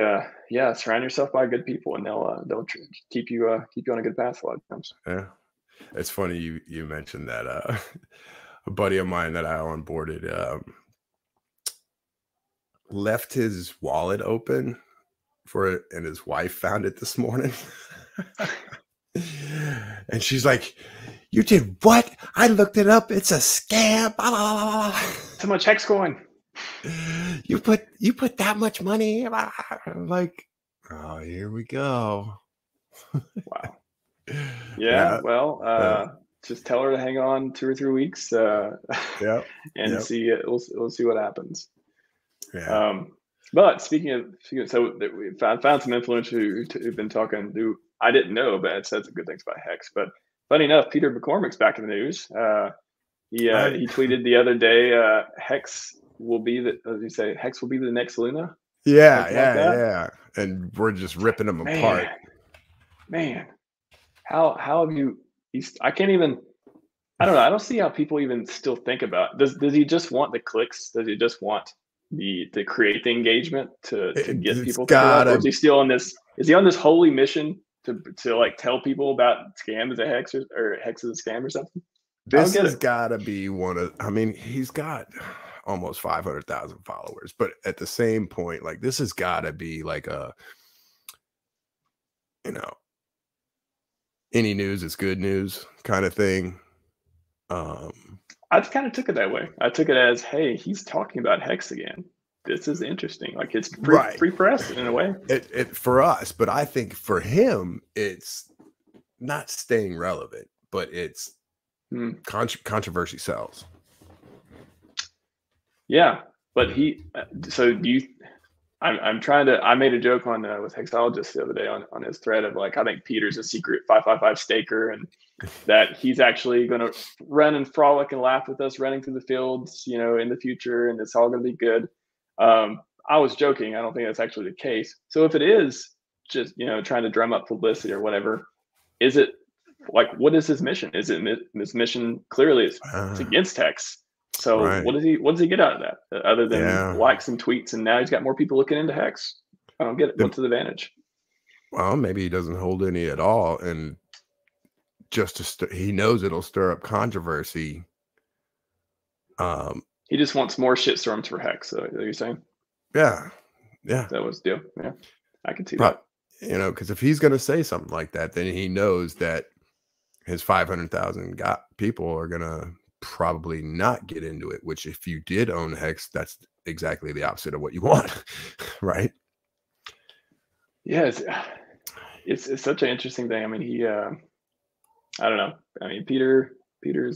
yeah, surround yourself by good people, and they'll keep you on a good path a lot of times. Yeah, it's funny you mentioned that. A buddy of mine that I onboarded left his wallet open for it, and his wife found it this morning, and she's like, "You did what? I looked it up. It's a scam. Blah, blah, blah, blah. So much HEX going. You put that much money." I'm like, oh, here we go. Wow. Yeah, well, just tell her to hang on 2 or 3 weeks, yeah, and see it. We'll see what happens. Yeah. But speaking of, so we found some influencers who've been talking. Who I didn't know, but it said some good things about HEX. But funny enough, Peter McCormack's back in the news. He tweeted the other day, HEX will be the, as you say, HEX will be the next Luna. Yeah, yeah. And we're just ripping them apart. Man, how have you? I can't even. I don't know. I don't see how people even still think about. Does he just want the clicks? Does he just want to create the engagement to get people? Or is he still on this? Is he on this holy mission to like tell people about scam as a HEX or HEX as a scam or something? This has got to be one of. I mean, he's got almost 500,000 followers, but at the same point, like, this has got to be like a, you know, any news is good news kind of thing. I kind of took it that way. I took it as, hey, he's talking about HEX again. This is interesting. Like, it's free press in a way. It for us, but I think for him, it's not staying relevant, but it's controversy sells. Yeah, but he. So do you? I'm trying to. I made a joke on with Hexologist the other day on his thread of like, I think Peter's a secret 555 staker, and that he's actually going to run and frolic and laugh with us running through the fields, you know, in the future, and it's all going to be good. I was joking. I don't think that's actually the case. So if it is just, you know, trying to drum up publicity or whatever, is it like, what is his mission? Is it his mission? Clearly, it's against HEX. So what does he get out of that other than likes and tweets? And now he's got more people looking into HEX. I don't get it. What's his advantage? Well, maybe he doesn't hold any at all, and just he knows it'll stir up controversy. He just wants more shitstorms for HEX. So you're saying, yeah, that was the deal. Yeah, I can see that. You know, because if he's going to say something like that, then he knows that his 500,000 people are going to probably not get into it, which if you did own HEX, that's exactly the opposite of what you want. Right? Yeah, it's such an interesting thing. I mean, he I don't know. I mean, Peter's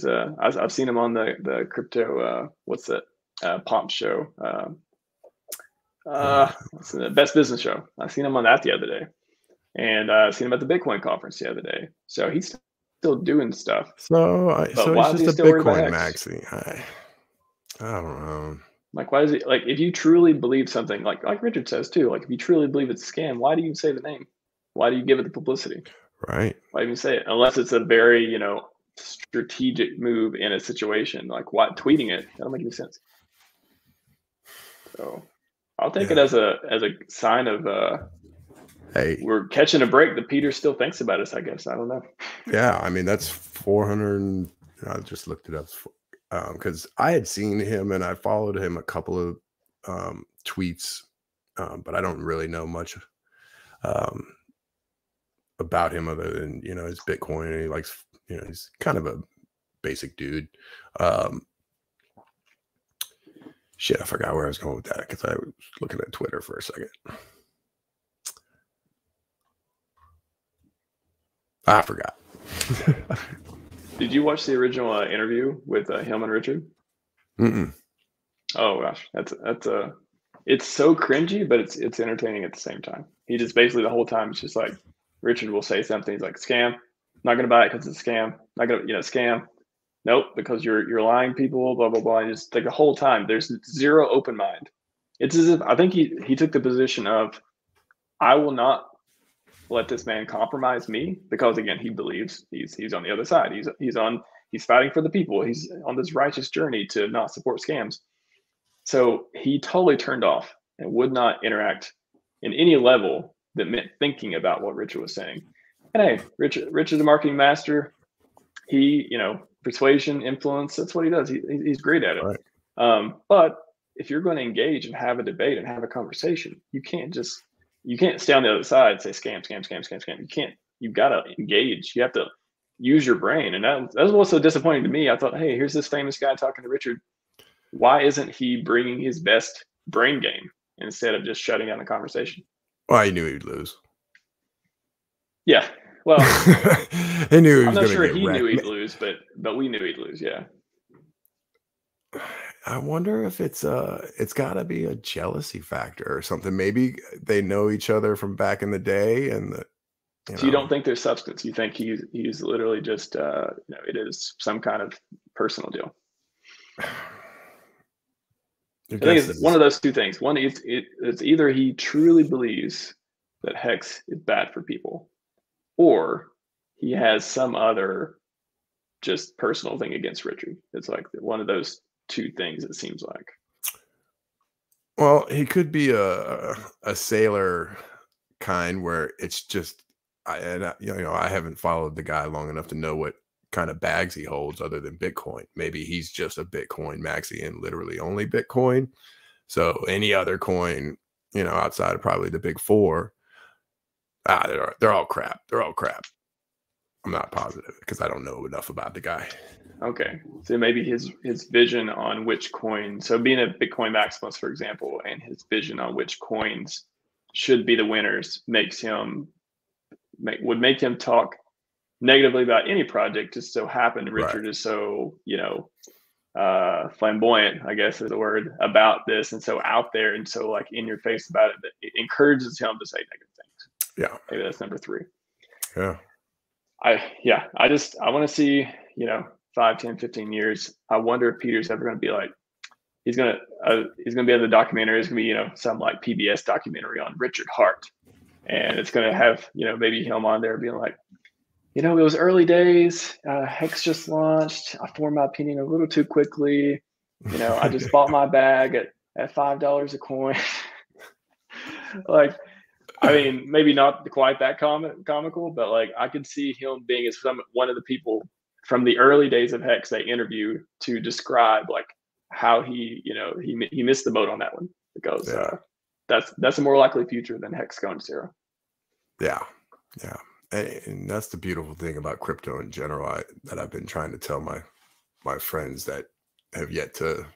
I've seen him on the crypto what's that pomp show, what's the Best Business Show. I've seen him on that the other day, and I've seen him at the Bitcoin conference the other day. So he's still doing stuff. So it's just a Bitcoin maxi. I don't know. Like, why is it like, if you truly believe something, like Richard says too, like, if you truly believe it's a scam, why do you say the name? Why do you give it the publicity? Right. Why even say it? Unless it's a very, you know, strategic move in a situation. Like, why tweeting it? That don't make any sense. So I'll take it as a sign of hey, we're catching a break that Peter still thinks about us, I guess. I don't know. Yeah, I mean, that's 400. I just looked it up because I had seen him and I followed him a couple of tweets, but I don't really know much about him other than, you know, his Bitcoin. And he likes, you know, he's kind of a basic dude. Shit, I forgot where I was going with that because I was looking at Twitter for a second. I forgot. Did you watch the original interview with him and Richard? Mm-mm. Oh gosh, that's it's so cringy, but it's entertaining at the same time. He just basically the whole time it's just like Richard will say something. He's like, "Scam, not gonna buy it because it's a scam. Not gonna, you know, scam. Nope, because you're lying, people. Blah blah blah." And just like the whole time, there's zero open mind. It's as if I think he took the position of, I will not let this man compromise me, because again he believes he's on the other side. He's fighting for the people. He's on this righteous journey to not support scams. So he totally turned off and would not interact in any level that meant thinking about what Richard was saying. And hey, Richard's a marketing master. He, you know, persuasion, influence, that's what he does. He's great at it. Right. But if you're going to engage and have a debate and have a conversation, you can't stay on the other side and say scam, scam, scam, scam, scam. You've got to engage. You have to use your brain. And that was what's so disappointing to me. I thought, hey, here's this famous guy talking to Richard. Why isn't he bringing his best brain game instead of just shutting down the conversation? Well, I knew he'd lose. Yeah. Well, he knew he was going to get wrecked. I'm not sure he knew he'd lose, but we knew he'd lose. Yeah. I wonder if it's got to be a jealousy factor or something. Maybe they know each other from back in the day, and you don't think there's substance. You think he's literally just it is some kind of personal deal. I think it's one of those two things. One, it's either he truly believes that HEX is bad for people, or he has some other just personal thing against Richard. It's like one of those two things, it seems like. Well, he could be a sailor kind, where it's just I haven't followed the guy long enough to know what kind of bags he holds other than Bitcoin. Maybe he's just a Bitcoin maxi and literally only Bitcoin. So any other coin, outside of probably the big four, they're all crap. I'm not positive because I don't know enough about the guy. Okay, so maybe his vision on which coin. So being a Bitcoin maximalist, for example, and his vision on which coins should be the winners would make him talk negatively about any project. Just so happened Richard is so flamboyant, I guess is the word, about this, and so out there and so like in your face about it, that it encourages him to say negative things. Yeah, maybe that's number three. Yeah. I want to see, 5, 10, 15 years. I wonder if Peter's ever going to be like, he's going to be on the documentary. It's going to be, some like PBS documentary on Richard Hart. And it's going to have, maybe him on there being like, it was early days. HEX just launched. I formed my opinion a little too quickly. I just bought my bag at $5 a coin. Like, I mean, maybe not quite that comical, but like I could see him being as one of the people from the early days of HEX they interviewed to describe like how he missed the boat on that one, because that's a more likely future than HEX going to zero. Yeah, yeah, and that's the beautiful thing about crypto in general. That I've been trying to tell my friends that have yet to.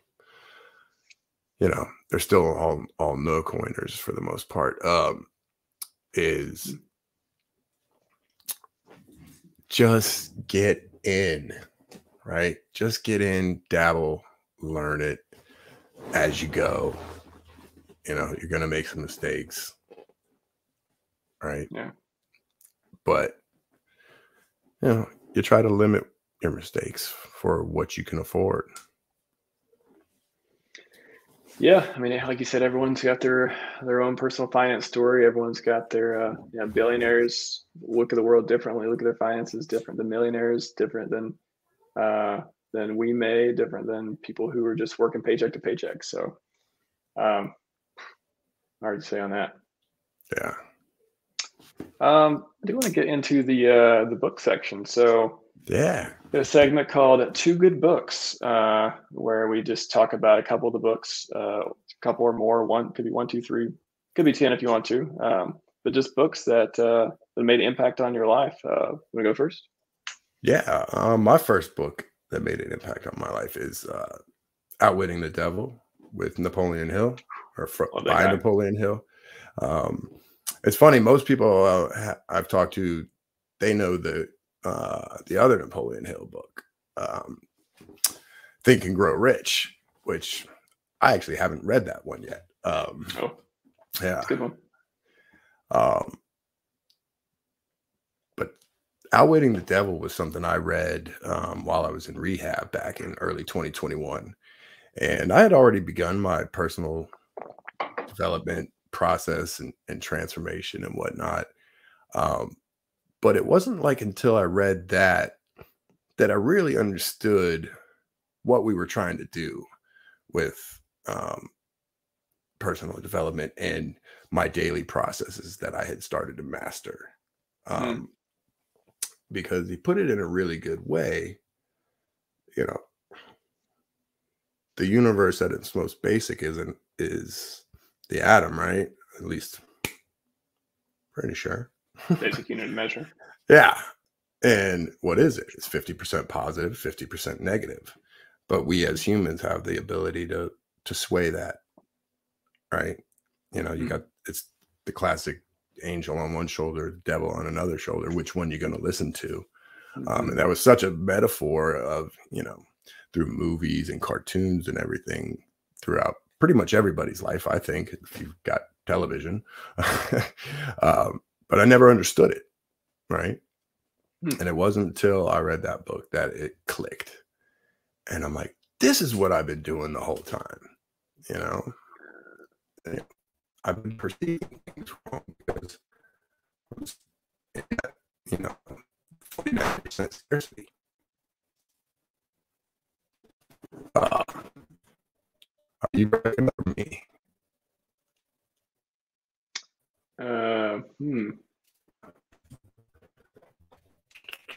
They're still all no coiners for the most part. Is just get in, right? Just get in, dabble, learn it as you go. You're going to make some mistakes, right? Yeah. But, you try to limit your mistakes for what you can afford. Yeah, I mean, like you said, everyone's got their own personal finance story. Everyone's got their, billionaires look at the world differently, look at their finances different than millionaires, different than we may, different than people who are just working paycheck to paycheck. So, hard to say on that. Yeah. I do want to get into the book section. So. Yeah. A segment called Two Good Books, where we just talk about a couple of the books, a couple or more. One could be 1, 2, 3, could be 10 if you want to. But just books that made an impact on your life. Want to go first? Yeah. My first book that made an impact on my life is Outwitting the Devil with Napoleon Hill, by Napoleon Hill. It's funny. Most people I've talked to They know the other Napoleon Hill book, Think and Grow Rich, which I actually haven't read that one yet. Oh, yeah, that's a good one. But Outwitting the Devil was something I read while I was in rehab back in early 2021, and I had already begun my personal development process and transformation and whatnot. But it wasn't like until I read that I really understood what we were trying to do with personal development and my daily processes that I had started to master. Because he put it in a really good way. You know, the universe at its most basic is the atom, right? At least, pretty sure. Basic unit of measure. Yeah. And what is it? It's 50% positive, 50% negative. But we as humans have the ability to sway that, right? You know, you got, it's the classic angel on one shoulder, devil on another shoulder. Which one you're going to listen to? And that was such a metaphor of, you know, through movies and cartoons and everything throughout pretty much everybody's life, I think, if you've got television. But I never understood it, right? And it wasn't until I read that book that it clicked. And I'm like, this is what I've been doing the whole time, you know? And I've been perceiving things wrong because, you know, 49% scarcity. Are you breaking up me? I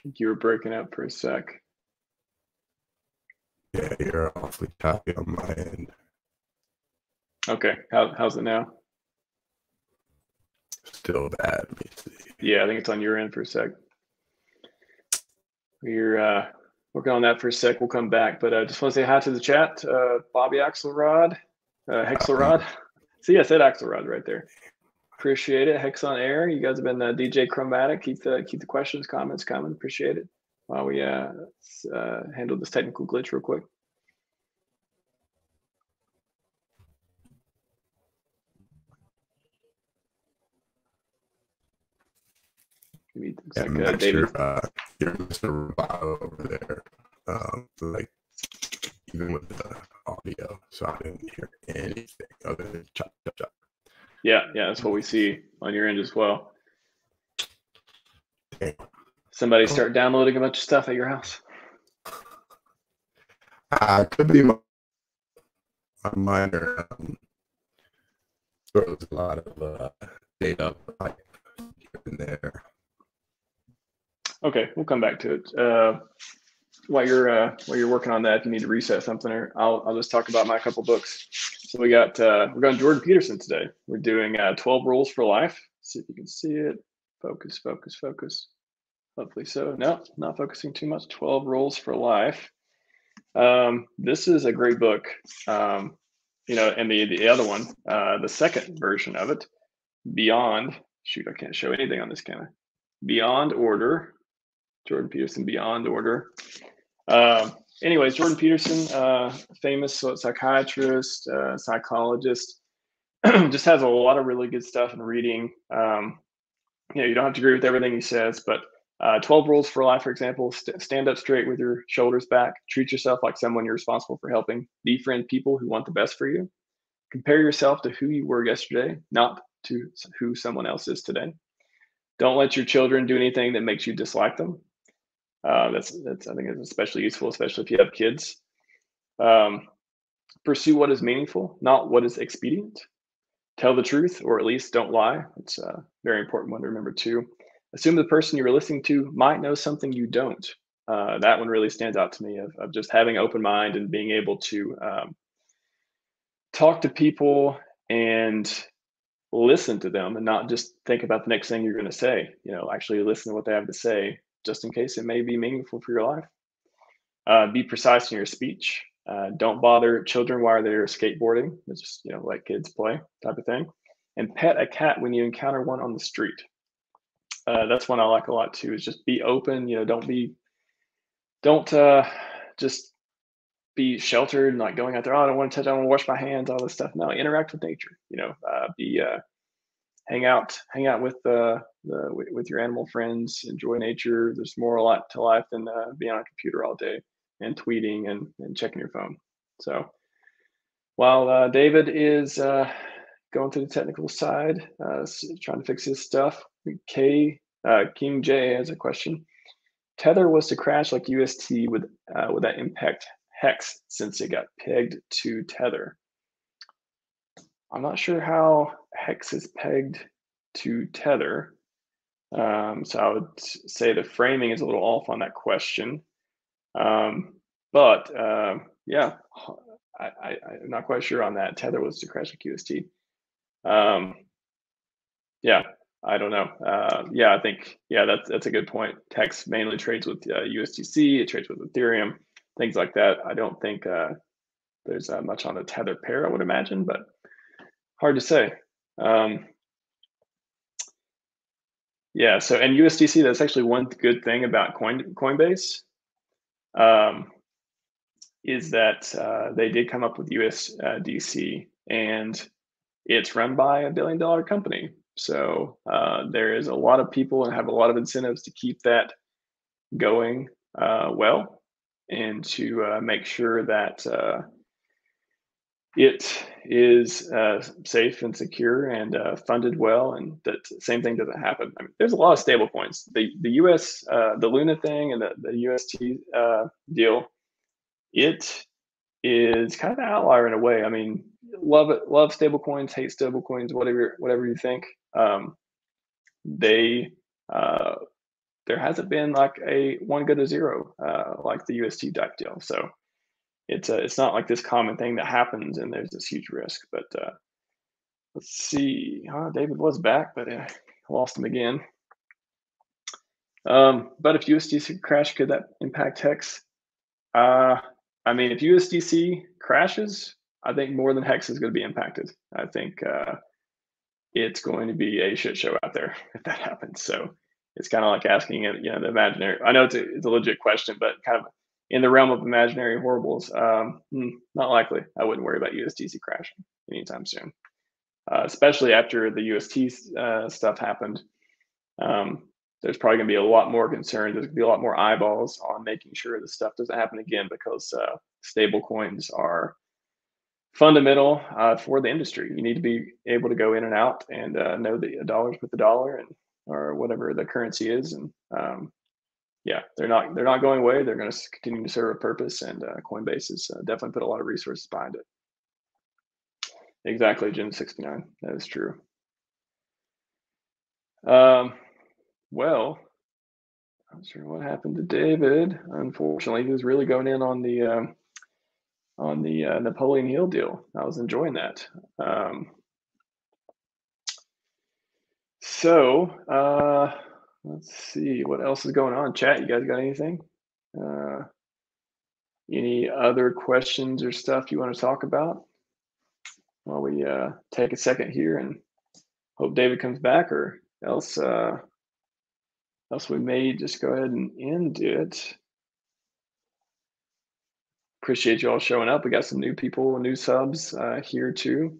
think you were breaking up for a sec. Yeah, you're awfully choppy on my end. Okay, how's it now? Still bad. Let me see. Yeah, I think it's on your end for a sec. We're working on that for a sec. We'll come back, but I just want to say hi to the chat. Bobby Hexelrod, Hexelrod. See, I said Hexelrod right there. Appreciate it. Hex on Air. You guys have been DJ Chromatic. Keep the questions, comments coming. Appreciate it. While we handle this technical glitch real quick. Maybe it's like, I'm not David. Sure, you're Mr. Roboto over there. Like even with the audio, so I didn't hear anything other than chop chop chop. Yeah, that's what we see on your end as well. Somebody start downloading a bunch of stuff at your house. Could be my minor. Throws a lot of data in there. Okay, we'll come back to it. While you're working on that, if you need to reset something, or I'll just talk about my couple books. So we got we're going Jordan Peterson today. We're doing 12 Rules for Life. See if you can see it. Focus, focus, focus. Hopefully so. No, not focusing too much. 12 Rules for Life. This is a great book. You know, and the other one, the second version of it, Beyond. Shoot, I can't show anything on this, can I? Beyond Order. Jordan Peterson, Beyond Order. Anyways, Jordan Peterson, famous psychiatrist, psychologist, just has a lot of really good stuff in reading. You know, you don't have to agree with everything he says, but 12 Rules for Life, for example, stand up straight with your shoulders back, treat yourself like someone you're responsible for helping, befriend people who want the best for you, compare yourself to who you were yesterday, not to who someone else is today. Don't let your children do anything that makes you dislike them. That's I think is especially useful, especially if you have kids. Pursue what is meaningful, not what is expedient. Tell the truth, or at least don't lie. It's a very important one to remember too. Assume the person you're listening to might know something you don't. That one really stands out to me of just having an open mind and being able to talk to people and listen to them and not just think about the next thing you're going to say. You know, actually listen to what they have to say, just in case it may be meaningful for your life. Be precise in your speech. Don't bother children while they're skateboarding. It's just, you know, let kids play type of thing. And pet a cat when you encounter one on the street. That's one I like a lot too, is just be open. You know, don't just be sheltered and like going out there, oh, I don't want to touch, I don't want to wash my hands, all this stuff. No, interact with nature, you know, hang out with your animal friends, enjoy nature. There's more a lot to life than being on a computer all day and tweeting and checking your phone. So while David is going through the technical side, trying to fix his stuff, King J has a question. Tether was to crash like UST, would that impact HEX since it got pegged to Tether? I'm not sure how HEX is pegged to Tether. So I would say the framing is a little off on that question. Yeah, I'm not quite sure on that. Tether was to crash like UST. Yeah, I don't know. Yeah, I think, yeah, that's a good point. HEX mainly trades with USTC, it trades with Ethereum, things like that. I don't think there's much on the Tether pair, I would imagine, but hard to say. Yeah, so, and USDC, that's actually one good thing about Coinbase, is that they did come up with USDC, and it's run by a $1 billion company. So there is a lot of people and have a lot of incentives to keep that going well, and to make sure that it is safe and secure and funded well, and that same thing doesn't happen. I mean, there's a lot of stable coins. The US, the Luna thing and the UST deal, it is kind of an outlier in a way. I mean, love it, love stable coins, hate stable coins, whatever you think. There hasn't been like a one go to zero like the UST type deal. So it's not like this common thing that happens and there's this huge risk. But let's see. David was back, but I lost him again. But if USDC crash, could that impact HEX? I mean, if USDC crashes, I think more than HEX is going to be impacted. I think it's going to be a shit show out there if that happens. So it's kind of like asking it, you know, the imaginary. I know it's a legit question, but kind of in the realm of imaginary horribles, not likely. I wouldn't worry about USDC crashing anytime soon, especially after the UST stuff happened. There's probably going to be a lot more concern. There's going to be a lot more eyeballs on making sure this stuff doesn't happen again, because stable coins are fundamental for the industry. You need to be able to go in and out and know that a dollar's with the dollar, and or whatever the currency is. And yeah, they're not going away. They're going to continue to serve a purpose, and Coinbase has definitely put a lot of resources behind it. Exactly, Jim 69. That is true. Well, I'm not sure what happened to David. Unfortunately, he was really going in on the Napoleon Hill deal. I was enjoying that. So let's see what else is going on. Chat, you guys got anything? Any other questions or stuff you want to talk about while we take a second here and hope David comes back, or else we may just go ahead and end it. Appreciate you all showing up. We got some new people, new subs here too.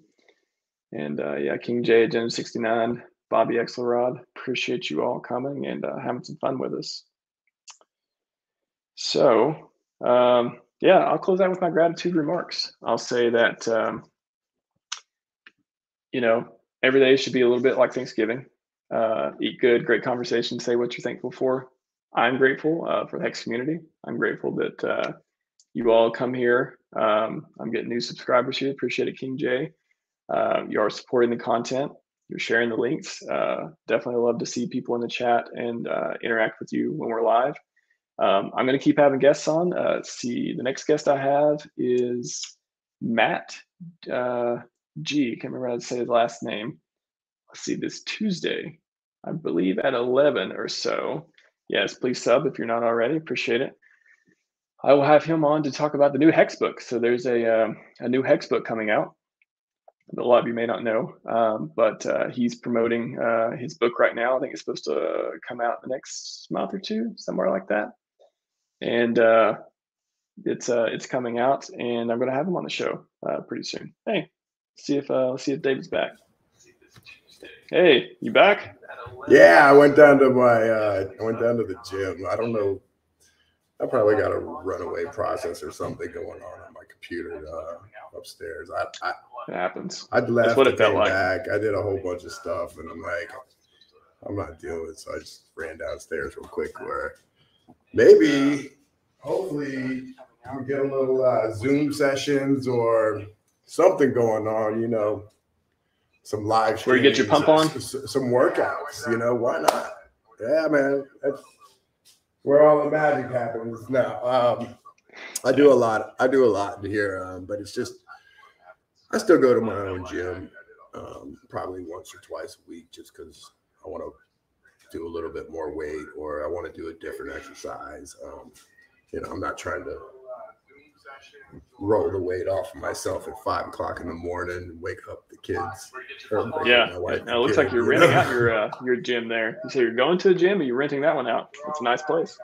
And yeah, King J, Jim 69, Bobby Hexelrod, appreciate you all coming and having some fun with us. So yeah, I'll close out with my gratitude remarks. I'll say that, you know, every day should be a little bit like Thanksgiving. Eat good, great conversation, say what you're thankful for. I'm grateful for the HEX community. I'm grateful that you all come here. I'm getting new subscribers here. Appreciate it, King J. You are supporting the content. You're sharing the links. Definitely love to see people in the chat and interact with you when we're live. I'm going to keep having guests on. See, the next guest I have is Matt G. Can't remember how to say his last name. Let's see, this Tuesday, I believe at 11 or so. Yes, please sub if you're not already. Appreciate it. I will have him on to talk about the new HEX book. So there's a new HEX book coming out. that a lot of you may not know, but he's promoting his book right now. I think it's supposed to come out the next month or two, somewhere like that. And it's coming out, and I'm going to have him on the show pretty soon. Hey, see if David's back. Hey, you back? Yeah, I went down to my the gym. I don't know. I probably got a runaway process or something going on my computer upstairs. It happens. I left, what it felt like. Back. I did a whole bunch of stuff, and I'm like, I'm not dealing with it. So I just ran downstairs real quick. Where maybe, hopefully, we get a little Zoom sessions or something going on. You know, some live streams, where you get your pump on, some workouts. You know, why not? Yeah, man. That's where all the magic happens now. I do a lot here, but it's just I still go to my own gym probably once or twice a week, just because I want to do a little bit more weight, or I want to do a different exercise. You know, I'm not trying to roll the weight off of myself at 5 o'clock in the morning and wake up the kids. Yeah, it looks like you're renting out your gym there. So you're going to a gym and you're renting that one out. It's a nice place.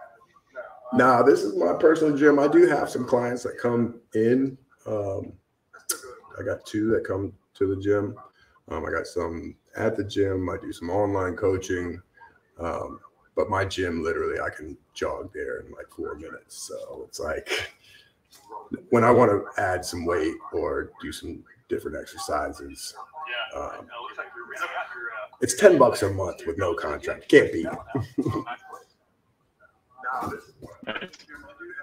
Nah, this is my personal gym. I do have some clients that come in. I got two that come to the gym. I got some at the gym. I do some online coaching. But my gym, literally, I can jog there in like 4 minutes. So it's like, when I want to add some weight or do some different exercises, it's $10 a month with no contract. Can't beat it.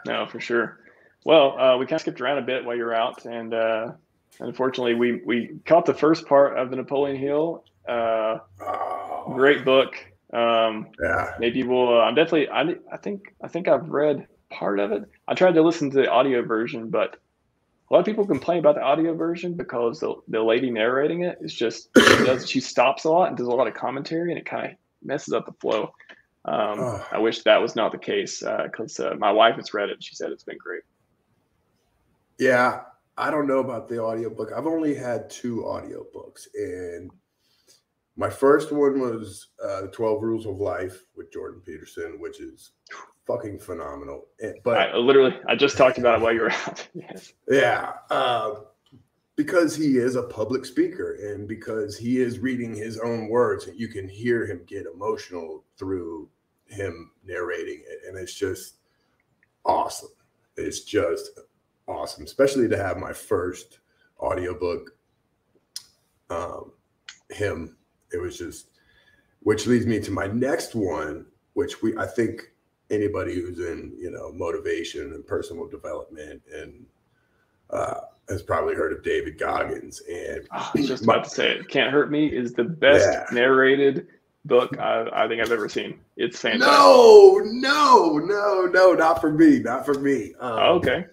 No, for sure. Well, we kind of skipped around a bit while you're out, and unfortunately, we caught the first part of the Napoleon Hill. Great book. Yeah. Maybe we'll. I'm definitely. I think I've read part of it. I tried to listen to the audio version, but a lot of people complain about the audio version because the lady narrating it is just she stops a lot and does a lot of commentary, and it kind of messes up the flow. I wish that was not the case, because my wife has read it. She said it's been great. Yeah, I don't know about the audiobook. I've only had two audiobooks, and my first one was the 12 Rules of Life with Jordan Peterson, which is fucking phenomenal. But I just talked about it while you were out. Yes. Yeah. Because he is a public speaker, and because he is reading his own words, you can hear him get emotional through him narrating it. And it's just awesome. It's just awesome, especially to have my first audiobook, him. It was just, which leads me to my next one, which I think anybody who's in, you know, motivation and personal development and has probably heard of David Goggins. And I was just about to say it. Can't Hurt Me is the best narrated book I think I've ever seen. It's fantastic. No, not for me. Not for me. Okay.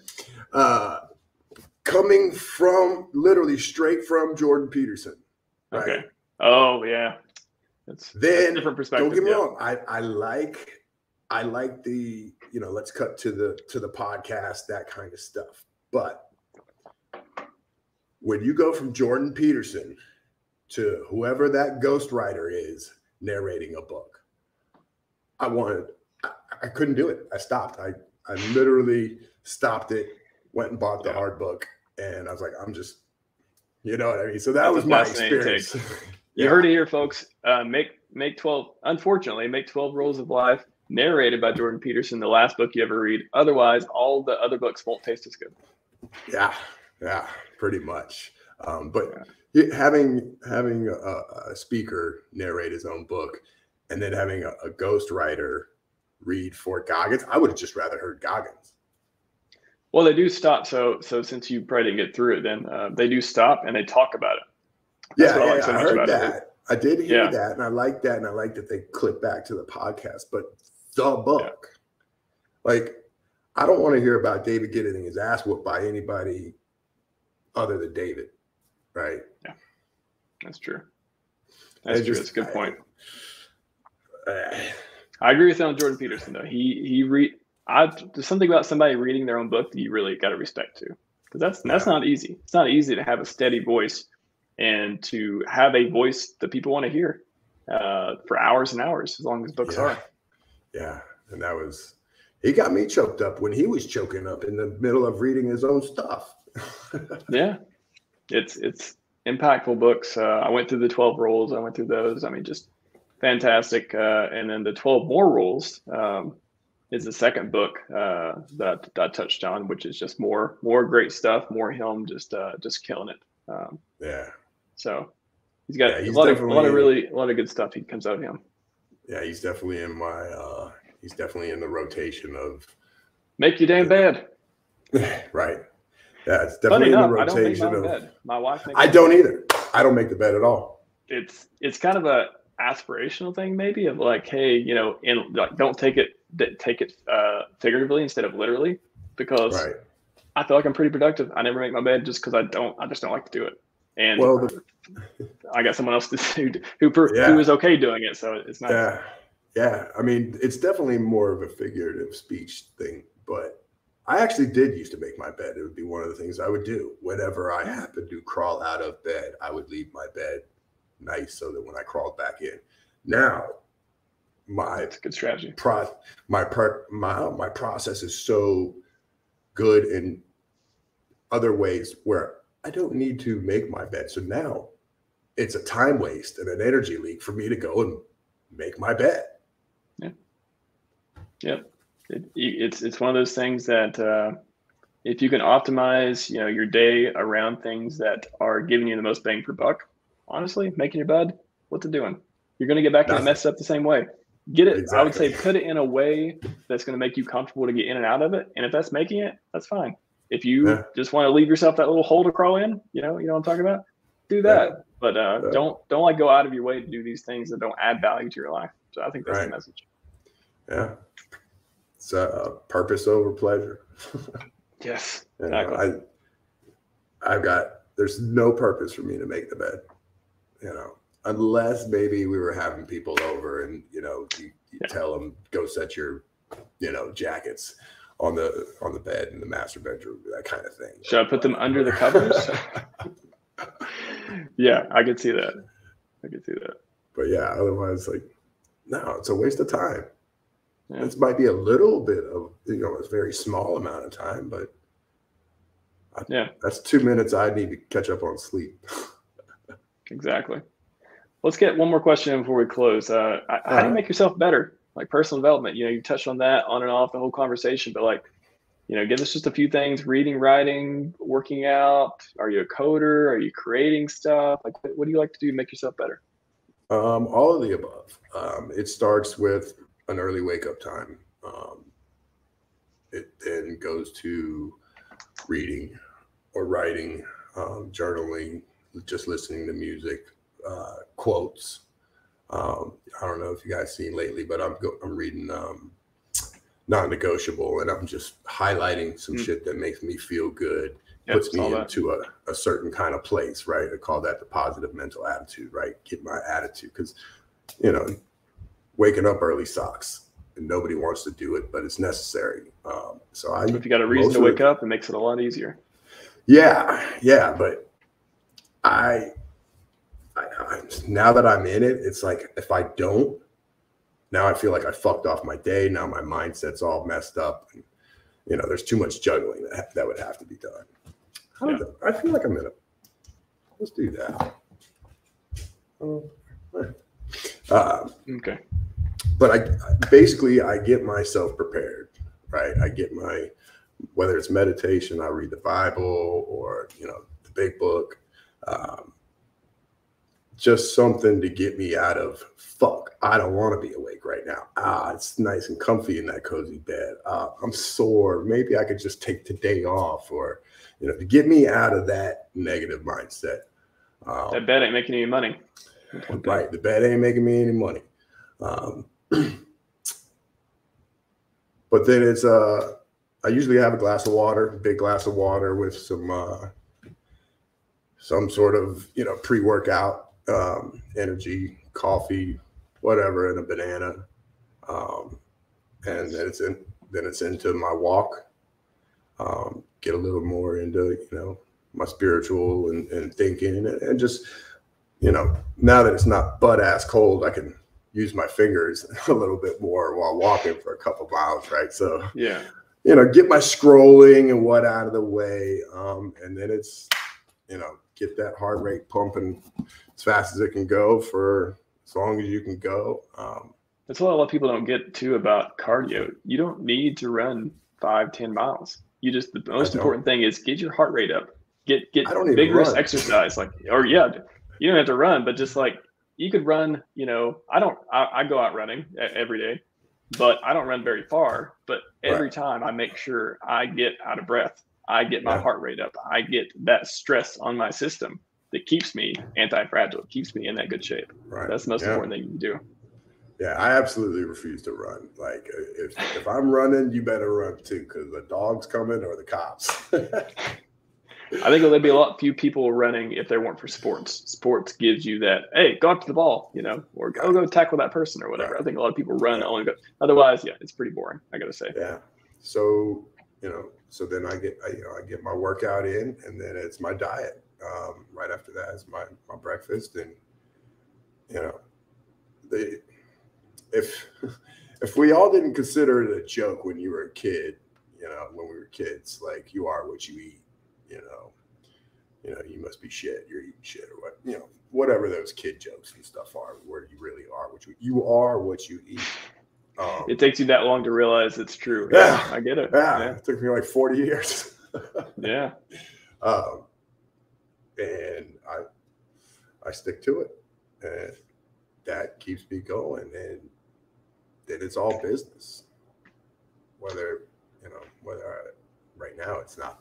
Coming from literally straight from Jordan Peterson. Right? Okay. Oh yeah, that's a different perspective. Don't get me wrong. I like the, you know, let's cut to the podcast, that kind of stuff. But when you go from Jordan Peterson to whoever that ghostwriter is narrating a book, I couldn't do it. I stopped. I literally stopped it. Went and bought the hard book, and I was like, I'm just, you know what I mean. So that was my experience. You heard it here, folks. Unfortunately, make 12 Rules of Life, narrated by Jordan Peterson, the last book you ever read. Otherwise, all the other books won't taste as good. Yeah, pretty much. Having a speaker narrate his own book, and then having a ghostwriter read for Goggins, I would have just rather heard Goggins. Well, they do stop. So since you probably didn't get through it, then they do stop and they talk about it. I heard that. I did hear that, and I like that, and I like that they clip back to the podcast. But the book, like, I don't want to hear about David getting his ass whooped by anybody other than David, right? Yeah, that's true. That's a good point. I agree with you on Jordan Peterson, though. There's something about somebody reading their own book that you really got to respect too, because that's not easy. It's not easy to have a steady voice and to have a voice that people want to hear for hours and hours, as long as books are. Yeah. And that was, he got me choked up when he was choking up in the middle of reading his own stuff. Yeah. It's impactful books. I went through the 12 rules. I went through those. I mean, just fantastic. And then the 12 more rules is the second book that touched on, which is just more great stuff, more him just killing it. Yeah. So he's got a lot of good stuff. He comes out of him. Yeah. He's definitely in my, he's definitely in the rotation of make you damn bad. Right. Yeah, it's definitely in the rotation. I don't either. I don't make the bed at all. It's kind of a aspirational thing, maybe, of like, hey, you know, and like, don't take it figuratively instead of literally, because I feel like I'm pretty productive. I never make my bed just because I just don't like to do it. And well, I got someone else who is okay doing it, so it's nice. Yeah. I mean, it's definitely more of a figurative speech thing, but I actually did used to make my bed. It would be one of the things I would do. Whenever I happened to crawl out of bed, I would leave my bed nice so that when I crawled back in. Now, my process is so good in other ways where I don't need to make my bed. So now it's a time waste and an energy leak for me to go and make my bed. Yeah. Yeah. It's one of those things that if you can optimize, you know, your day around things that are giving you the most bang for buck, honestly, making your bed, what's it doing? You're going to get back and mess up the same way. Get it. Exactly. I would say put it in a way that's going to make you comfortable to get in and out of it. And if that's making it, that's fine. If you just want to leave yourself that little hole to crawl in, you know what I'm talking about? Do that. Yeah. But don't like go out of your way to do these things that don't add value to your life. So I think that's the message. Yeah. It's purpose over pleasure. Yes. Exactly. There's no purpose for me to make the bed, unless maybe we were having people over and, you tell them, go set your, jackets on the bed in the master bedroom, that kind of thing. Should I put them under the covers? Yeah, I could see that. But yeah, otherwise, like, no, it's a waste of time. Yeah. This might be a little bit of, a very small amount of time, but that's 2 minutes I need to catch up on sleep. Exactly. Let's get one more question before we close. How do you make yourself better? Like personal development, you touched on that on and off the whole conversation, but like, give us just a few things: reading, writing, working out. Are you a coder? Are you creating stuff? Like, what do you like to do to make yourself better? All of the above. It starts with an early wake up time. It then goes to reading or writing, journaling, just listening to music, quotes. I don't know if you guys seen lately, but I'm reading Non-Negotiable, and I'm just highlighting some shit that makes me feel good, puts me into a certain kind of place, right? I call that the positive mental attitude, right? Get my attitude, because waking up early sucks, and nobody wants to do it, but it's necessary. So if you got a reason to wake up, it makes it a lot easier. Yeah, but I now that I'm in it, it's like if I don't, now I feel like I fucked off my day. Now my mindset's all messed up. And, there's too much juggling that would have to be done. I feel like I'm in it. Let's do that. Okay. But I get myself prepared, right? I get whether it's meditation, I read the Bible or, the big book, just something to get me out of, fuck, I don't want to be awake right now. It's nice and comfy in that cozy bed. I'm sore. Maybe I could just take the day off or, to get me out of that negative mindset. That bed ain't making any money. Right. The bed ain't making me any money. But then it's, I usually have a big glass of water with some sort of, pre-workout, energy, coffee, whatever, and a banana. And then it's into my walk, get a little more into, my spiritual and thinking and just, you know, now that it's not butt-ass cold, I can use my fingers a little bit more while walking for a couple miles, right? So, yeah, you know, get my scrolling and what out of the way. And then it's, you know, get that heart rate pumping as fast as it can go for as long as you can go. That's a lot of people don't get to about cardio. You don't need to run 5-10 miles. You just, the most important thing is get your heart rate up, get vigorous exercise. Like, or yeah, you don't have to run, but just like you could run, you know, I go out running every day, but I don't run very far, but every time I make sure I get out of breath. I get my heart rate up. I get that stress on my system that keeps me anti-fragile, keeps me in that good shape. Right. That's the most important thing you can do. Yeah, I absolutely refuse to run. Like, if I'm running, you better run too, because the dog's coming or the cops. I think there'd be a lot few people running if they weren't for sports. Sports gives you that, hey, go up to the ball, you know, or go tackle that person or whatever. Right. I think a lot of people run only go. Otherwise, yeah, it's pretty boring, I got to say. Yeah. So, you know, so then I get my workout in, and then it's my diet. Right after that is my breakfast, and you know, if we all didn't consider it a joke when you were a kid, you know, when we were kids, like you are what you eat, you know, you must be shit, you're eating shit, or what, you know, whatever those kid jokes and stuff are, where you really are what you are what you eat. It takes you that long to realize it's true. Yeah, I get it. Yeah, it took me like 40 years. Yeah. And I stick to it. And that keeps me going. And then it's all business. Whether, you know, right now it's not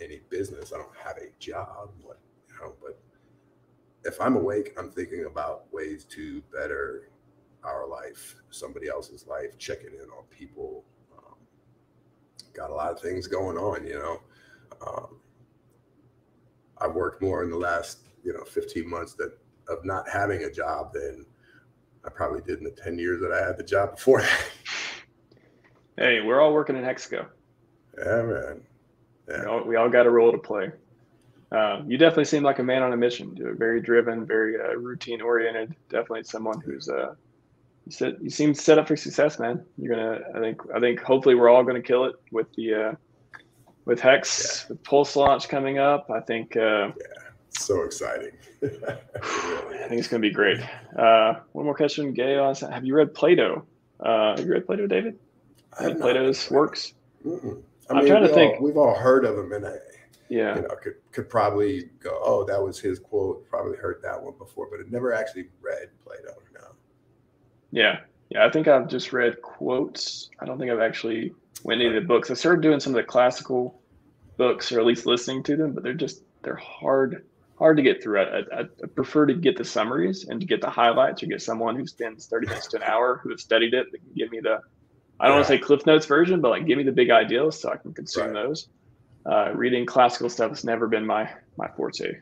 any business. I don't have a job, but, you know, but if I'm awake, I'm thinking about ways to better our life, somebody else's life, checking in on people. Got a lot of things going on, you know. I've worked more in the last, you know, 15 months of not having a job than I probably did in the 10 years that I had the job before that. Hey, we're all working in Hexco. Yeah, man. Yeah. We all got a role to play. You definitely seem like a man on a mission. You're very driven, very routine oriented. Definitely someone who's you seem set up for success, man. You're gonna, I think hopefully we're all gonna kill it with the with Hex, with Pulse launch coming up. I think so exciting. I think it's gonna be great. One more question, Gail. Have you read Plato? Have you read Plato, David? Have Plato's works? Mm-mm. I mean, I'm trying to think. We've all heard of him, and yeah, you know, could probably go, oh, that was his quote. Probably heard that one before, but I've never actually read Plato. No. Yeah, yeah. I think I've just read quotes. I don't think I've actually went into the books. I started doing some of the classical books, or at least listening to them, but they're hard to get through. I prefer to get the summaries and to get the highlights, or get someone who spends 30 minutes to an hour who has studied it that can give me the, I don't want to say Cliff Notes version, but like give me the big ideas so I can consume those. Reading classical stuff has never been my forte,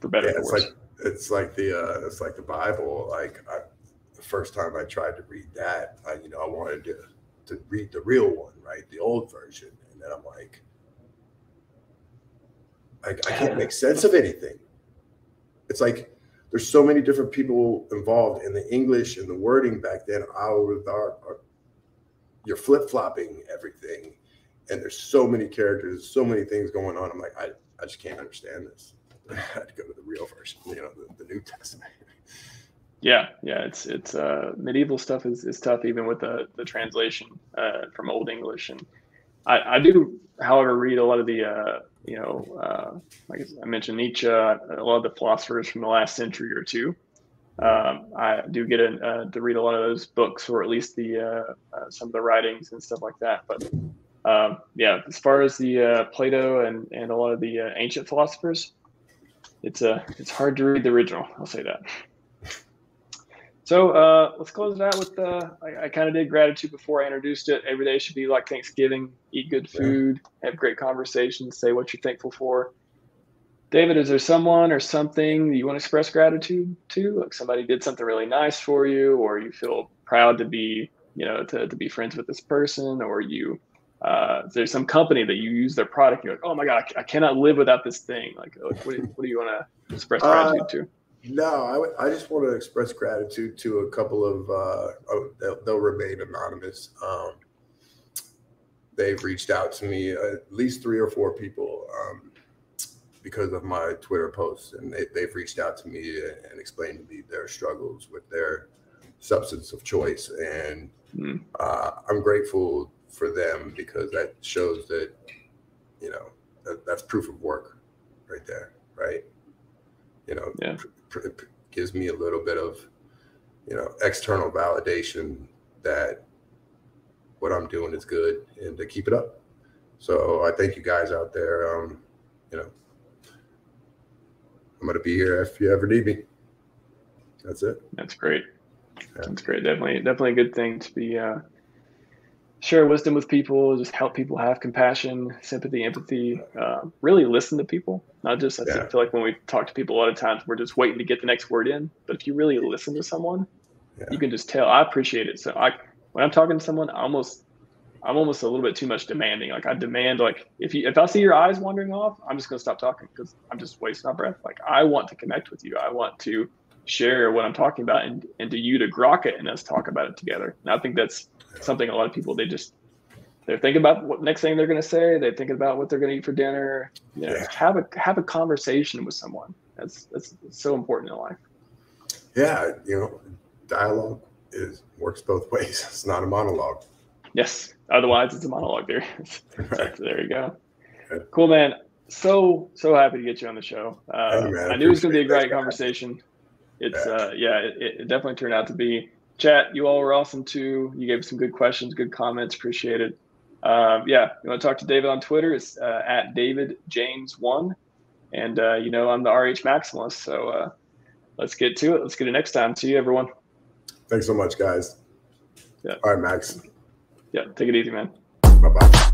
for better or worse. It's like the Bible. Like the first time I tried to read that, you know, I wanted to read the real one, right, the old version, and then I'm like, I can't make sense of anything. It's like there's so many different people involved, in the English and the wording back then. You're flip-flopping everything. And there's so many characters, so many things going on. I'm like, I just can't understand this. I had to go to the real version, you know, the New Testament. Yeah, yeah, it's medieval stuff is tough, even with the translation from Old English. And I do, however, read a lot of the, you know, like I mentioned, Nietzsche, a lot of the philosophers from the last century or two. I do get to read a lot of those books, or at least some of the writings and stuff like that. But yeah, as far as the Plato and a lot of the ancient philosophers, it's hard to read the original. I'll say that. So let's close it out with I kind of did gratitude before I introduced it. Every day should be like Thanksgiving. Eat good food, have great conversations, say what you're thankful for. David, is there someone or something that you want to express gratitude to? Like somebody did something really nice for you, or you feel proud to be, you know, to be friends with this person, or you There's some company that you use their product, you're like, oh my God, I cannot live without this thing. Like what do you want to express gratitude to? No, I just want to express gratitude to a couple of, they'll remain anonymous. They've reached out to me, at least 3 or 4 people, because of my Twitter posts, and they've reached out to me and explained to me their struggles with their substance of choice. And I'm grateful for them, because that shows that, you know, that's proof of work right there, right? You know, it gives me a little bit of, you know, external validation that what I'm doing is good and to keep it up. So I thank you guys out there. You know, I'm going to be here if you ever need me. That's it. That's great. Yeah. That's great. Definitely a good thing to be, share wisdom with people, just help people have compassion, sympathy, empathy, really listen to people. Not just, I feel like when we talk to people, a lot of times we're just waiting to get the next word in, but if you really listen to someone, you can just tell, I appreciate it. So when I'm talking to someone, I'm almost a little bit too much demanding. Like I demand, like if I see your eyes wandering off, I'm just going to stop talking, because I'm just wasting my breath. Like I want to connect with you. I want to share what I'm talking about and to you to grok it and us talk about it together. And I think that's something a lot of people, they're thinking about what next thing they're going to say. They're thinking about what they're going to eat for dinner. You know, have a conversation with someone. That's so important in life. Yeah. You know, dialogue works both ways. It's not a monologue. Yes. Otherwise, it's a monologue. There, right. So there you go. Good. Cool, man. So happy to get you on the show. Hey, man, I knew it was going to be a great conversation. It definitely turned out to be. Chat, you all were awesome too. You gave some good questions, good comments. Appreciate it. You want to talk to David on Twitter? It's at David James 1. And you know, I'm the RH Maximalist. So let's get to it. Let's get it next time. See you, everyone. Thanks so much, guys. Yeah. All right, Max. Yeah, take it easy, man. Bye-bye.